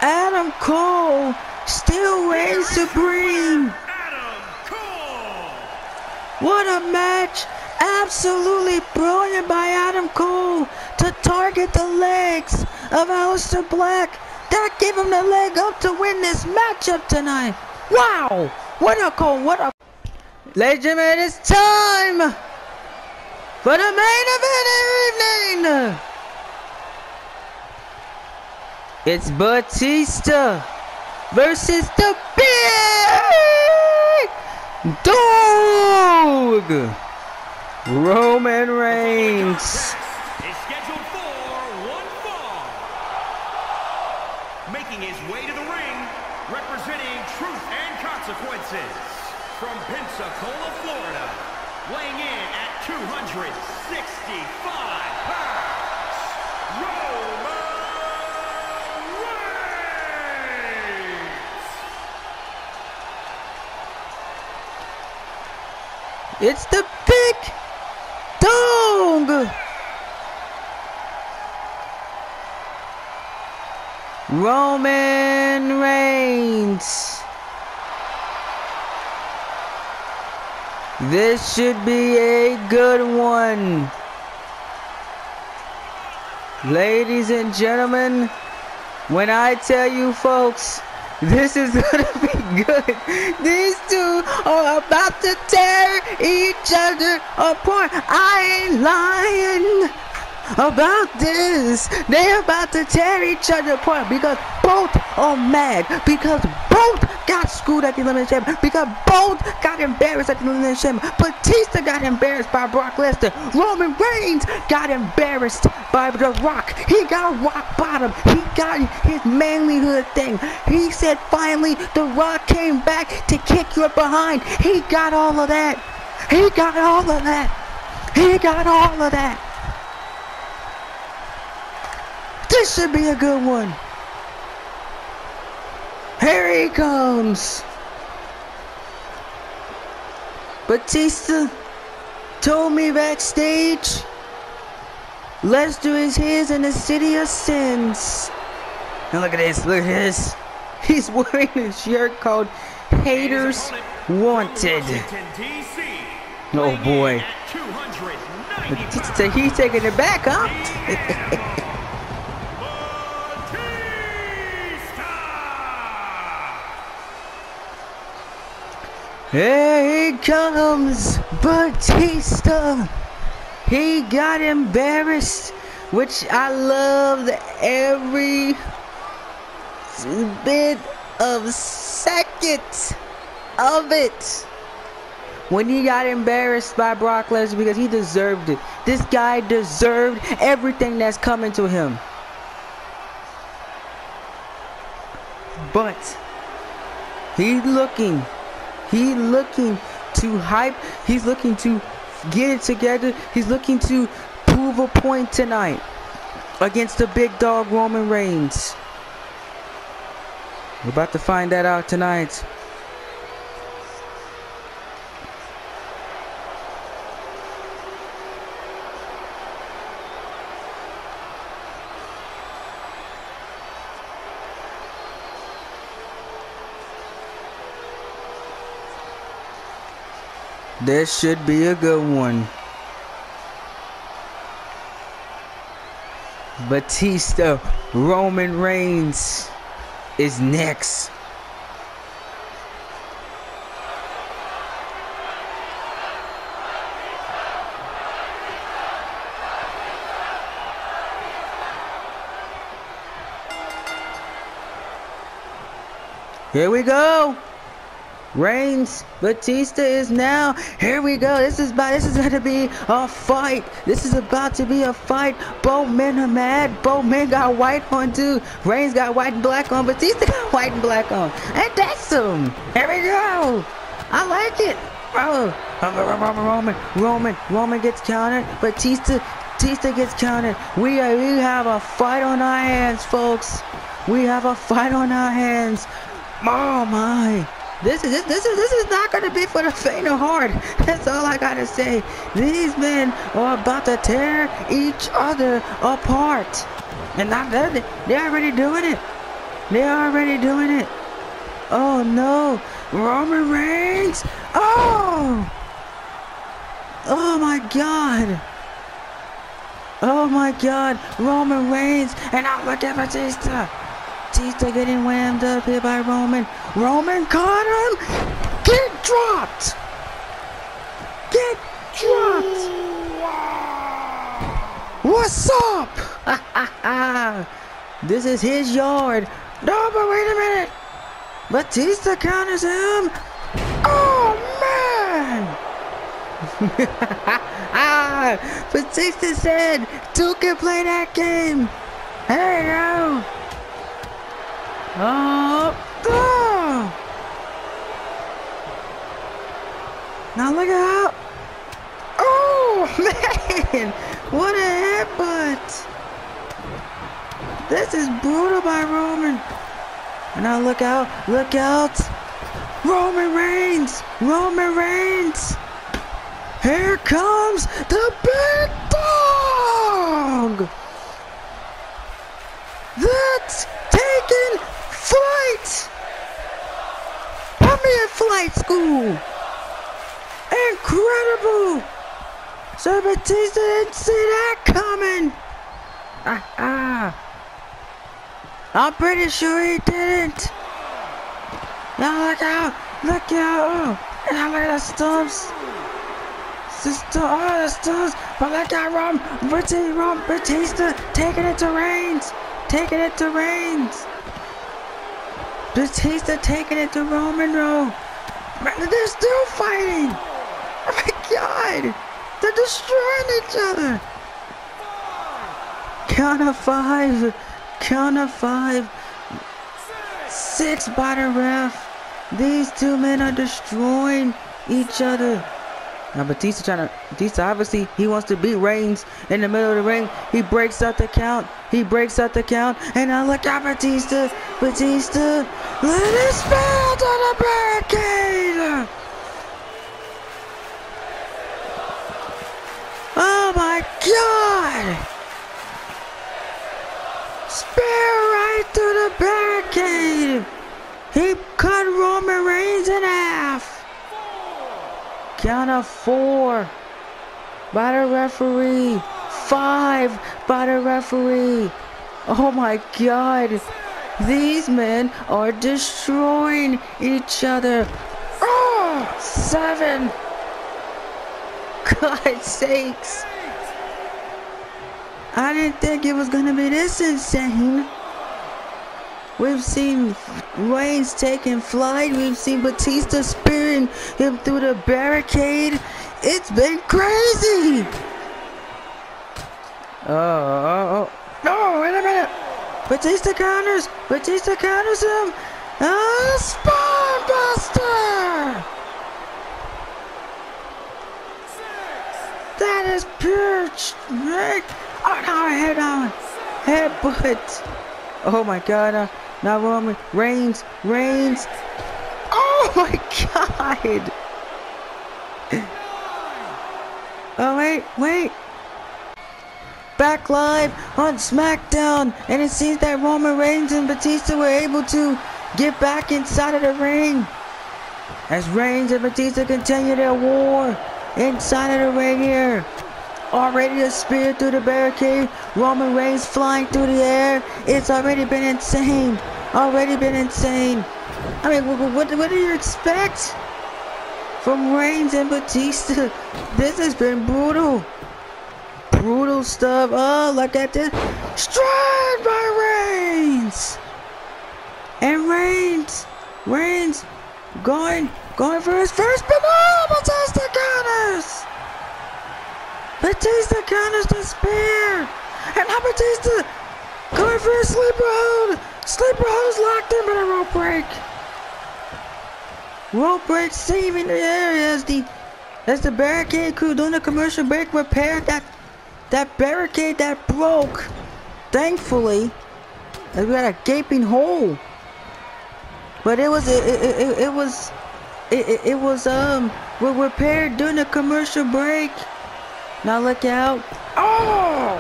Adam Cole still reigns supreme. Adam Cole. What a match! Absolutely brilliant by Adam Cole to target the legs of Aleister Black. That gave him the leg up to win this matchup tonight. Wow! What a Cole! What a... Ladies and gentlemen, it's time for the main event evening. It's Batista versus the Big Dog, Roman Reigns. Is scheduled for one fall. Making his way to the ring, representing Truth and Consequences from Pensacola, Florida, weighing in at 265 pounds, Roman Reigns! It's the Big Dog! Roman Reigns! This should be a good one. Ladies and gentlemen, when I tell you folks, this is gonna be good. These two are about to tear each other apart. I ain't lying. about this. They're about to tear each other apart because both are mad, because both got screwed at the Elimination Chamber, because both got embarrassed at the Elimination Chamber. Batista got embarrassed by Brock Lesnar. Roman Reigns got embarrassed by The Rock. He got rock bottom. He got his manlyhood thing. He said finally The Rock came back to kick your behind. He got all of that. He got all of that. He got all of that. This should be a good one. Here he comes. Batista told me backstage, Lester is his in the city of sins. And look at this, look at this. He's wearing a shirt called Haters Wanted. Oh boy. Batista, he's taking it back, huh? Here he comes, Batista. He got embarrassed, which I loved every bit of second of it. When he got embarrassed by Brock Lesnar, because he deserved it. This guy deserved everything that's coming to him. But he's looking to hype. He's looking to get it together. He's looking to prove a point tonight against the big dog Roman Reigns. We're about to find that out tonight. This should be a good one. Batista, Roman Reigns is next. Here we go. Reigns, Batista is now. Here we go. This is going to be a fight. This is about to be a fight. Both men are mad. Both men got white on too. Reigns got white and black on. Batista got white and black on. And that's him. Here we go. I like it. Roman gets countered. Batista gets countered. We have a fight on our hands, folks. We have a fight on our hands. Oh my. This is not going to be for the faint of heart. That's all I got to say. These men are about to tear each other apart. And they're already doing it. They're already doing it. Oh no. Roman Reigns. Oh. Oh my God. Oh my God. Roman Reigns. And out with Batista. Batista getting whammed up here by Roman. Roman caught him. Get dropped. Get dropped. What's up? This is his yard. No, but wait a minute. Batista counters him. Oh, man. Batista said, "Two can play that game." There you go. Now look out! Oh man, what a headbutt! This is brutal by Roman. And now look out! Look out! Roman Reigns! Roman Reigns! Here comes the big dog! That's taking flight! Put me in flight school! Incredible! So Batista didn't see that coming! I'm pretty sure he didn't! Now look out! Look out! And how many stumps? But that guy Batista taking it to Reigns. Batista taking it to Roman Reigns. They're still fighting. Oh my God. They're destroying each other. Count of five. Six by the ref. These two men are destroying each other. Now Batista obviously he wants to beat Reigns in the middle of the ring. He breaks out the count. And now look at Batista. Let it spill to the barricade. Oh my God! Spear right through the barricade. He cut Roman Reigns in half. Count of four by the referee, five by the referee. Oh my God, these men are destroying each other. Oh, seven. God's sakes, I didn't think it was gonna be this insane. We've seen Reigns taking flight. We've seen Batista spearing him through the barricade. It's been crazy. Wait a minute. Batista counters him. Spinebuster. That is pure trick. Oh no, head on. Headbutt. Oh my God. Not Roman. Reigns. Oh my God. Oh wait. Back live on SmackDown, and it seems that Roman Reigns and Batista were able to get back inside of the ring. As Reigns and Batista continue their war inside of the ring here. Already a spear through the barricade. Roman Reigns flying through the air. It's already been insane. I mean, what do you expect from Reigns and Batista? This has been brutal. Brutal stuff. Oh, look at this. Strike by Reigns. And Reigns going for his first. Batista counters. The spear! And now Batista going for a sleeper hold! Sleeper hold's locked in by the rope break! Rope break saving the area as the barricade crew doing a commercial break repair that barricade that broke. Thankfully, we got a gaping hole. But it was repaired during the commercial break. Now look out. Oh!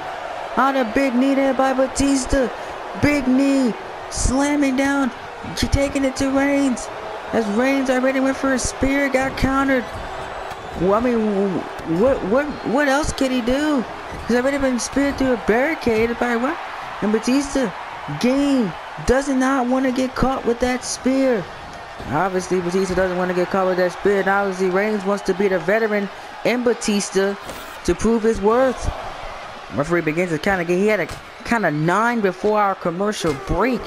On a big knee there by Batista. Big knee. Slamming down. Taking it to Reigns. As Reigns already went for a spear. Got countered. Well, I mean, what else could he do? He's already been speared through a barricade by what? And Batista does not want to get caught with that spear. Obviously, Batista doesn't want to get caught with that spear. And obviously, Reigns wants to beat a veteran in Batista to prove his worth. Referee begins to kind of get, he had a kind of 9 before our commercial break.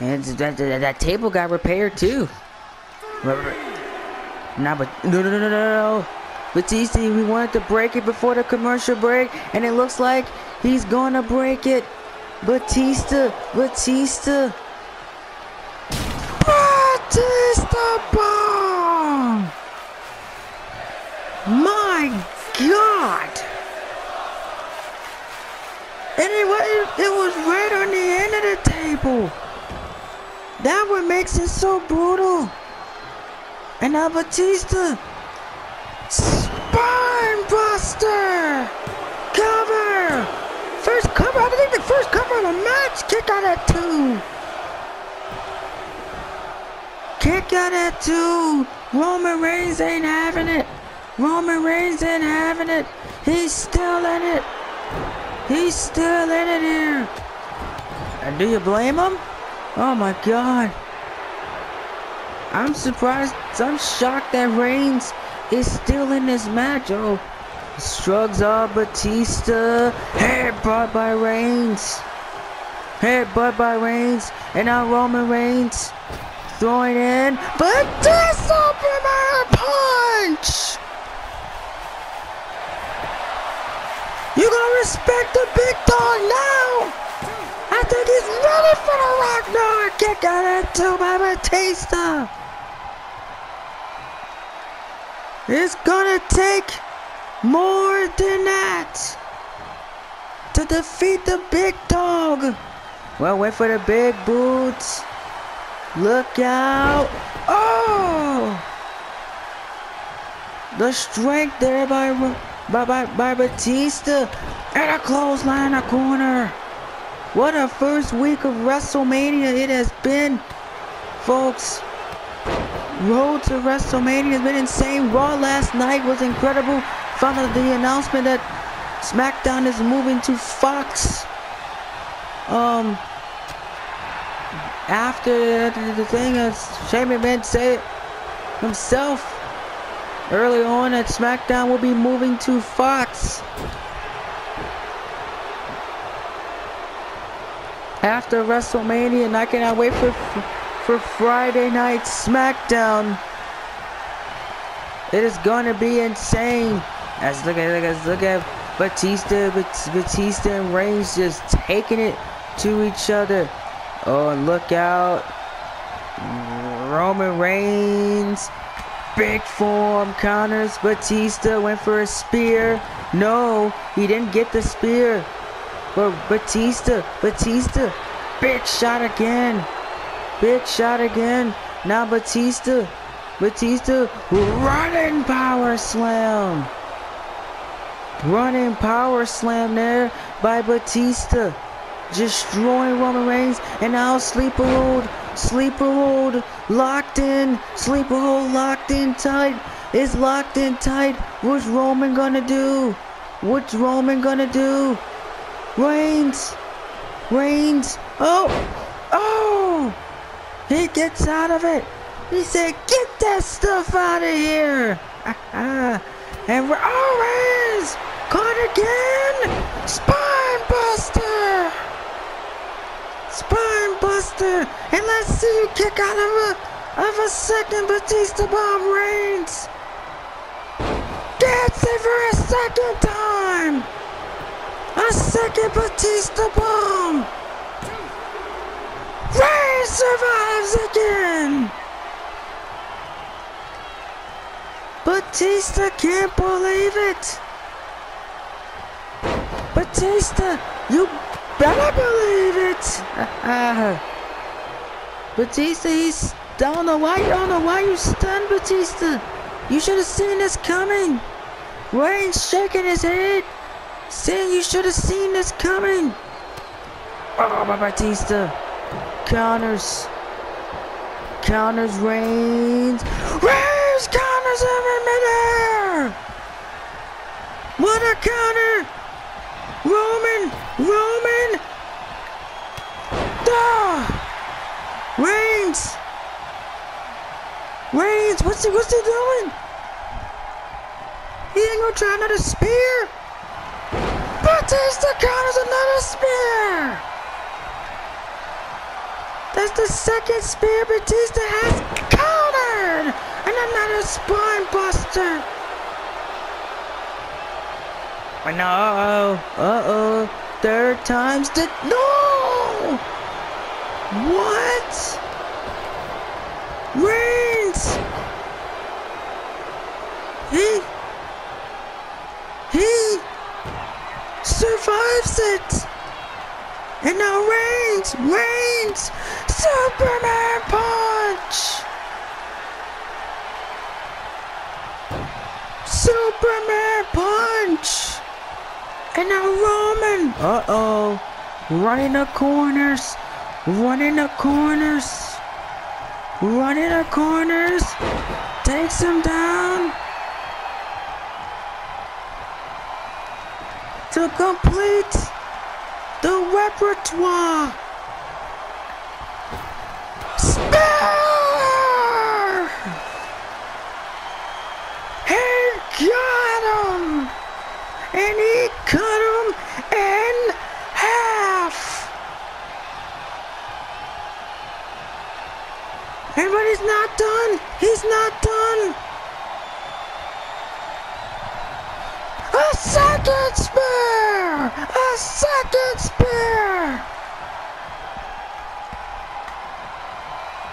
And that table got repaired too. Now, but no. Batista, we wanted to break it before the commercial break, and it looks like he's going to break it. Batista bomb! My God! And it was right on the end of the table. That what makes it so brutal. And now Batista, spine buster, cover, first cover. I believe the first cover of the match. Kick out at two. Roman Reigns ain't having it. He's still in it. Here. And do you blame him? Oh my God. I'm surprised. I'm shocked that Reigns is still in this match. Oh, shrugs off Batista. Headbutt by Reigns. And now Roman Reigns throwing in. Batista Premier Punch! You gonna respect the big dog now! I think he's ready for the Rock now! Kick out at two by Batista! It's gonna take more than that to defeat the big dog. Well, went for the big boots. Look out. Oh! The strength there by Batista. And a clothesline in the corner. What a first week of WrestleMania it has been, folks. Road to WrestleMania has been insane. Raw last night was incredible. Followed the announcement that SmackDown is moving to Fox. After the thing, Shane McMahon said himself early on that SmackDown will be moving to Fox. After WrestleMania, and I cannot wait for Friday night SmackDown. It is gonna be insane. As look at Batista and Reigns just taking it to each other. Oh, and look out, Roman Reigns, big form counters. Batista went for a spear. No, he didn't get the spear. But Batista, big shot again. Now Batista, running power slam. There by Batista. Destroying Roman Reigns, and now Sleeper Hold locked in. Sleeper Hold locked in tight. It's locked in tight. What's Roman gonna do? Reigns. Oh! He gets out of it. He said, "Get that stuff out of here." And we're Reigns caught again. Spinebuster, and let's see you kick out of a second Batista bomb, Reigns. Dancing for a second time. A second Batista bomb. Reigns survives again. Batista can't believe it. Batista, you better believe it. Batista, he's I don't know why you stunned, Batista. You should have seen this coming. Reigns shaking his head, saying you should have seen this coming. Oh, but Batista counters Reigns. Reigns counters him in midair. What a counter! Roman! Duh! Reigns! What's he doing? He ain't gonna try another spear! Batista counters another spear! That's the second spear Batista has countered! And another spine buster! And now, third time's the no! What? Reigns! He survives it! And now Reigns! Superman punch! And now Roman! Running the corners! Takes him down! To complete the repertoire! Spear! Hey! and he cut him in half. And but he's not done. He's not done. A second spear! A second spear!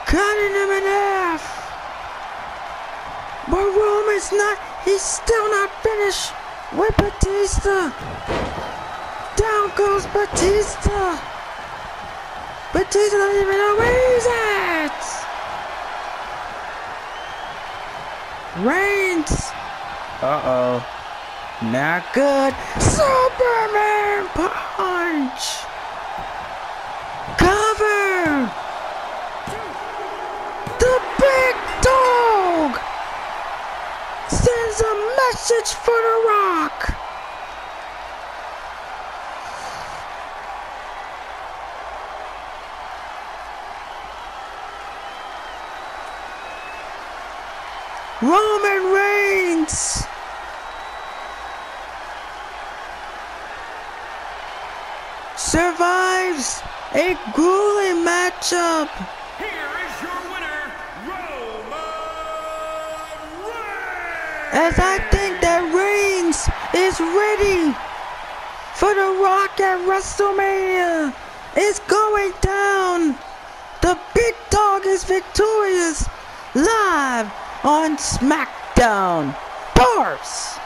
Cutting him in half. But Roman's not, he's still not finished with Batista. Down goes Batista. Batista doesn't even know where he's at. Reigns. Uh-oh. Not good. Superman punch. Cover. The big dog sends a message for The Rock. Roman Reigns. Survives a grueling matchup. Here is your winner, Roman Reigns. As I think that Reigns is ready for The Rock at WrestleMania. It's going down. The big dog is victorious live on SmackDown. Bars.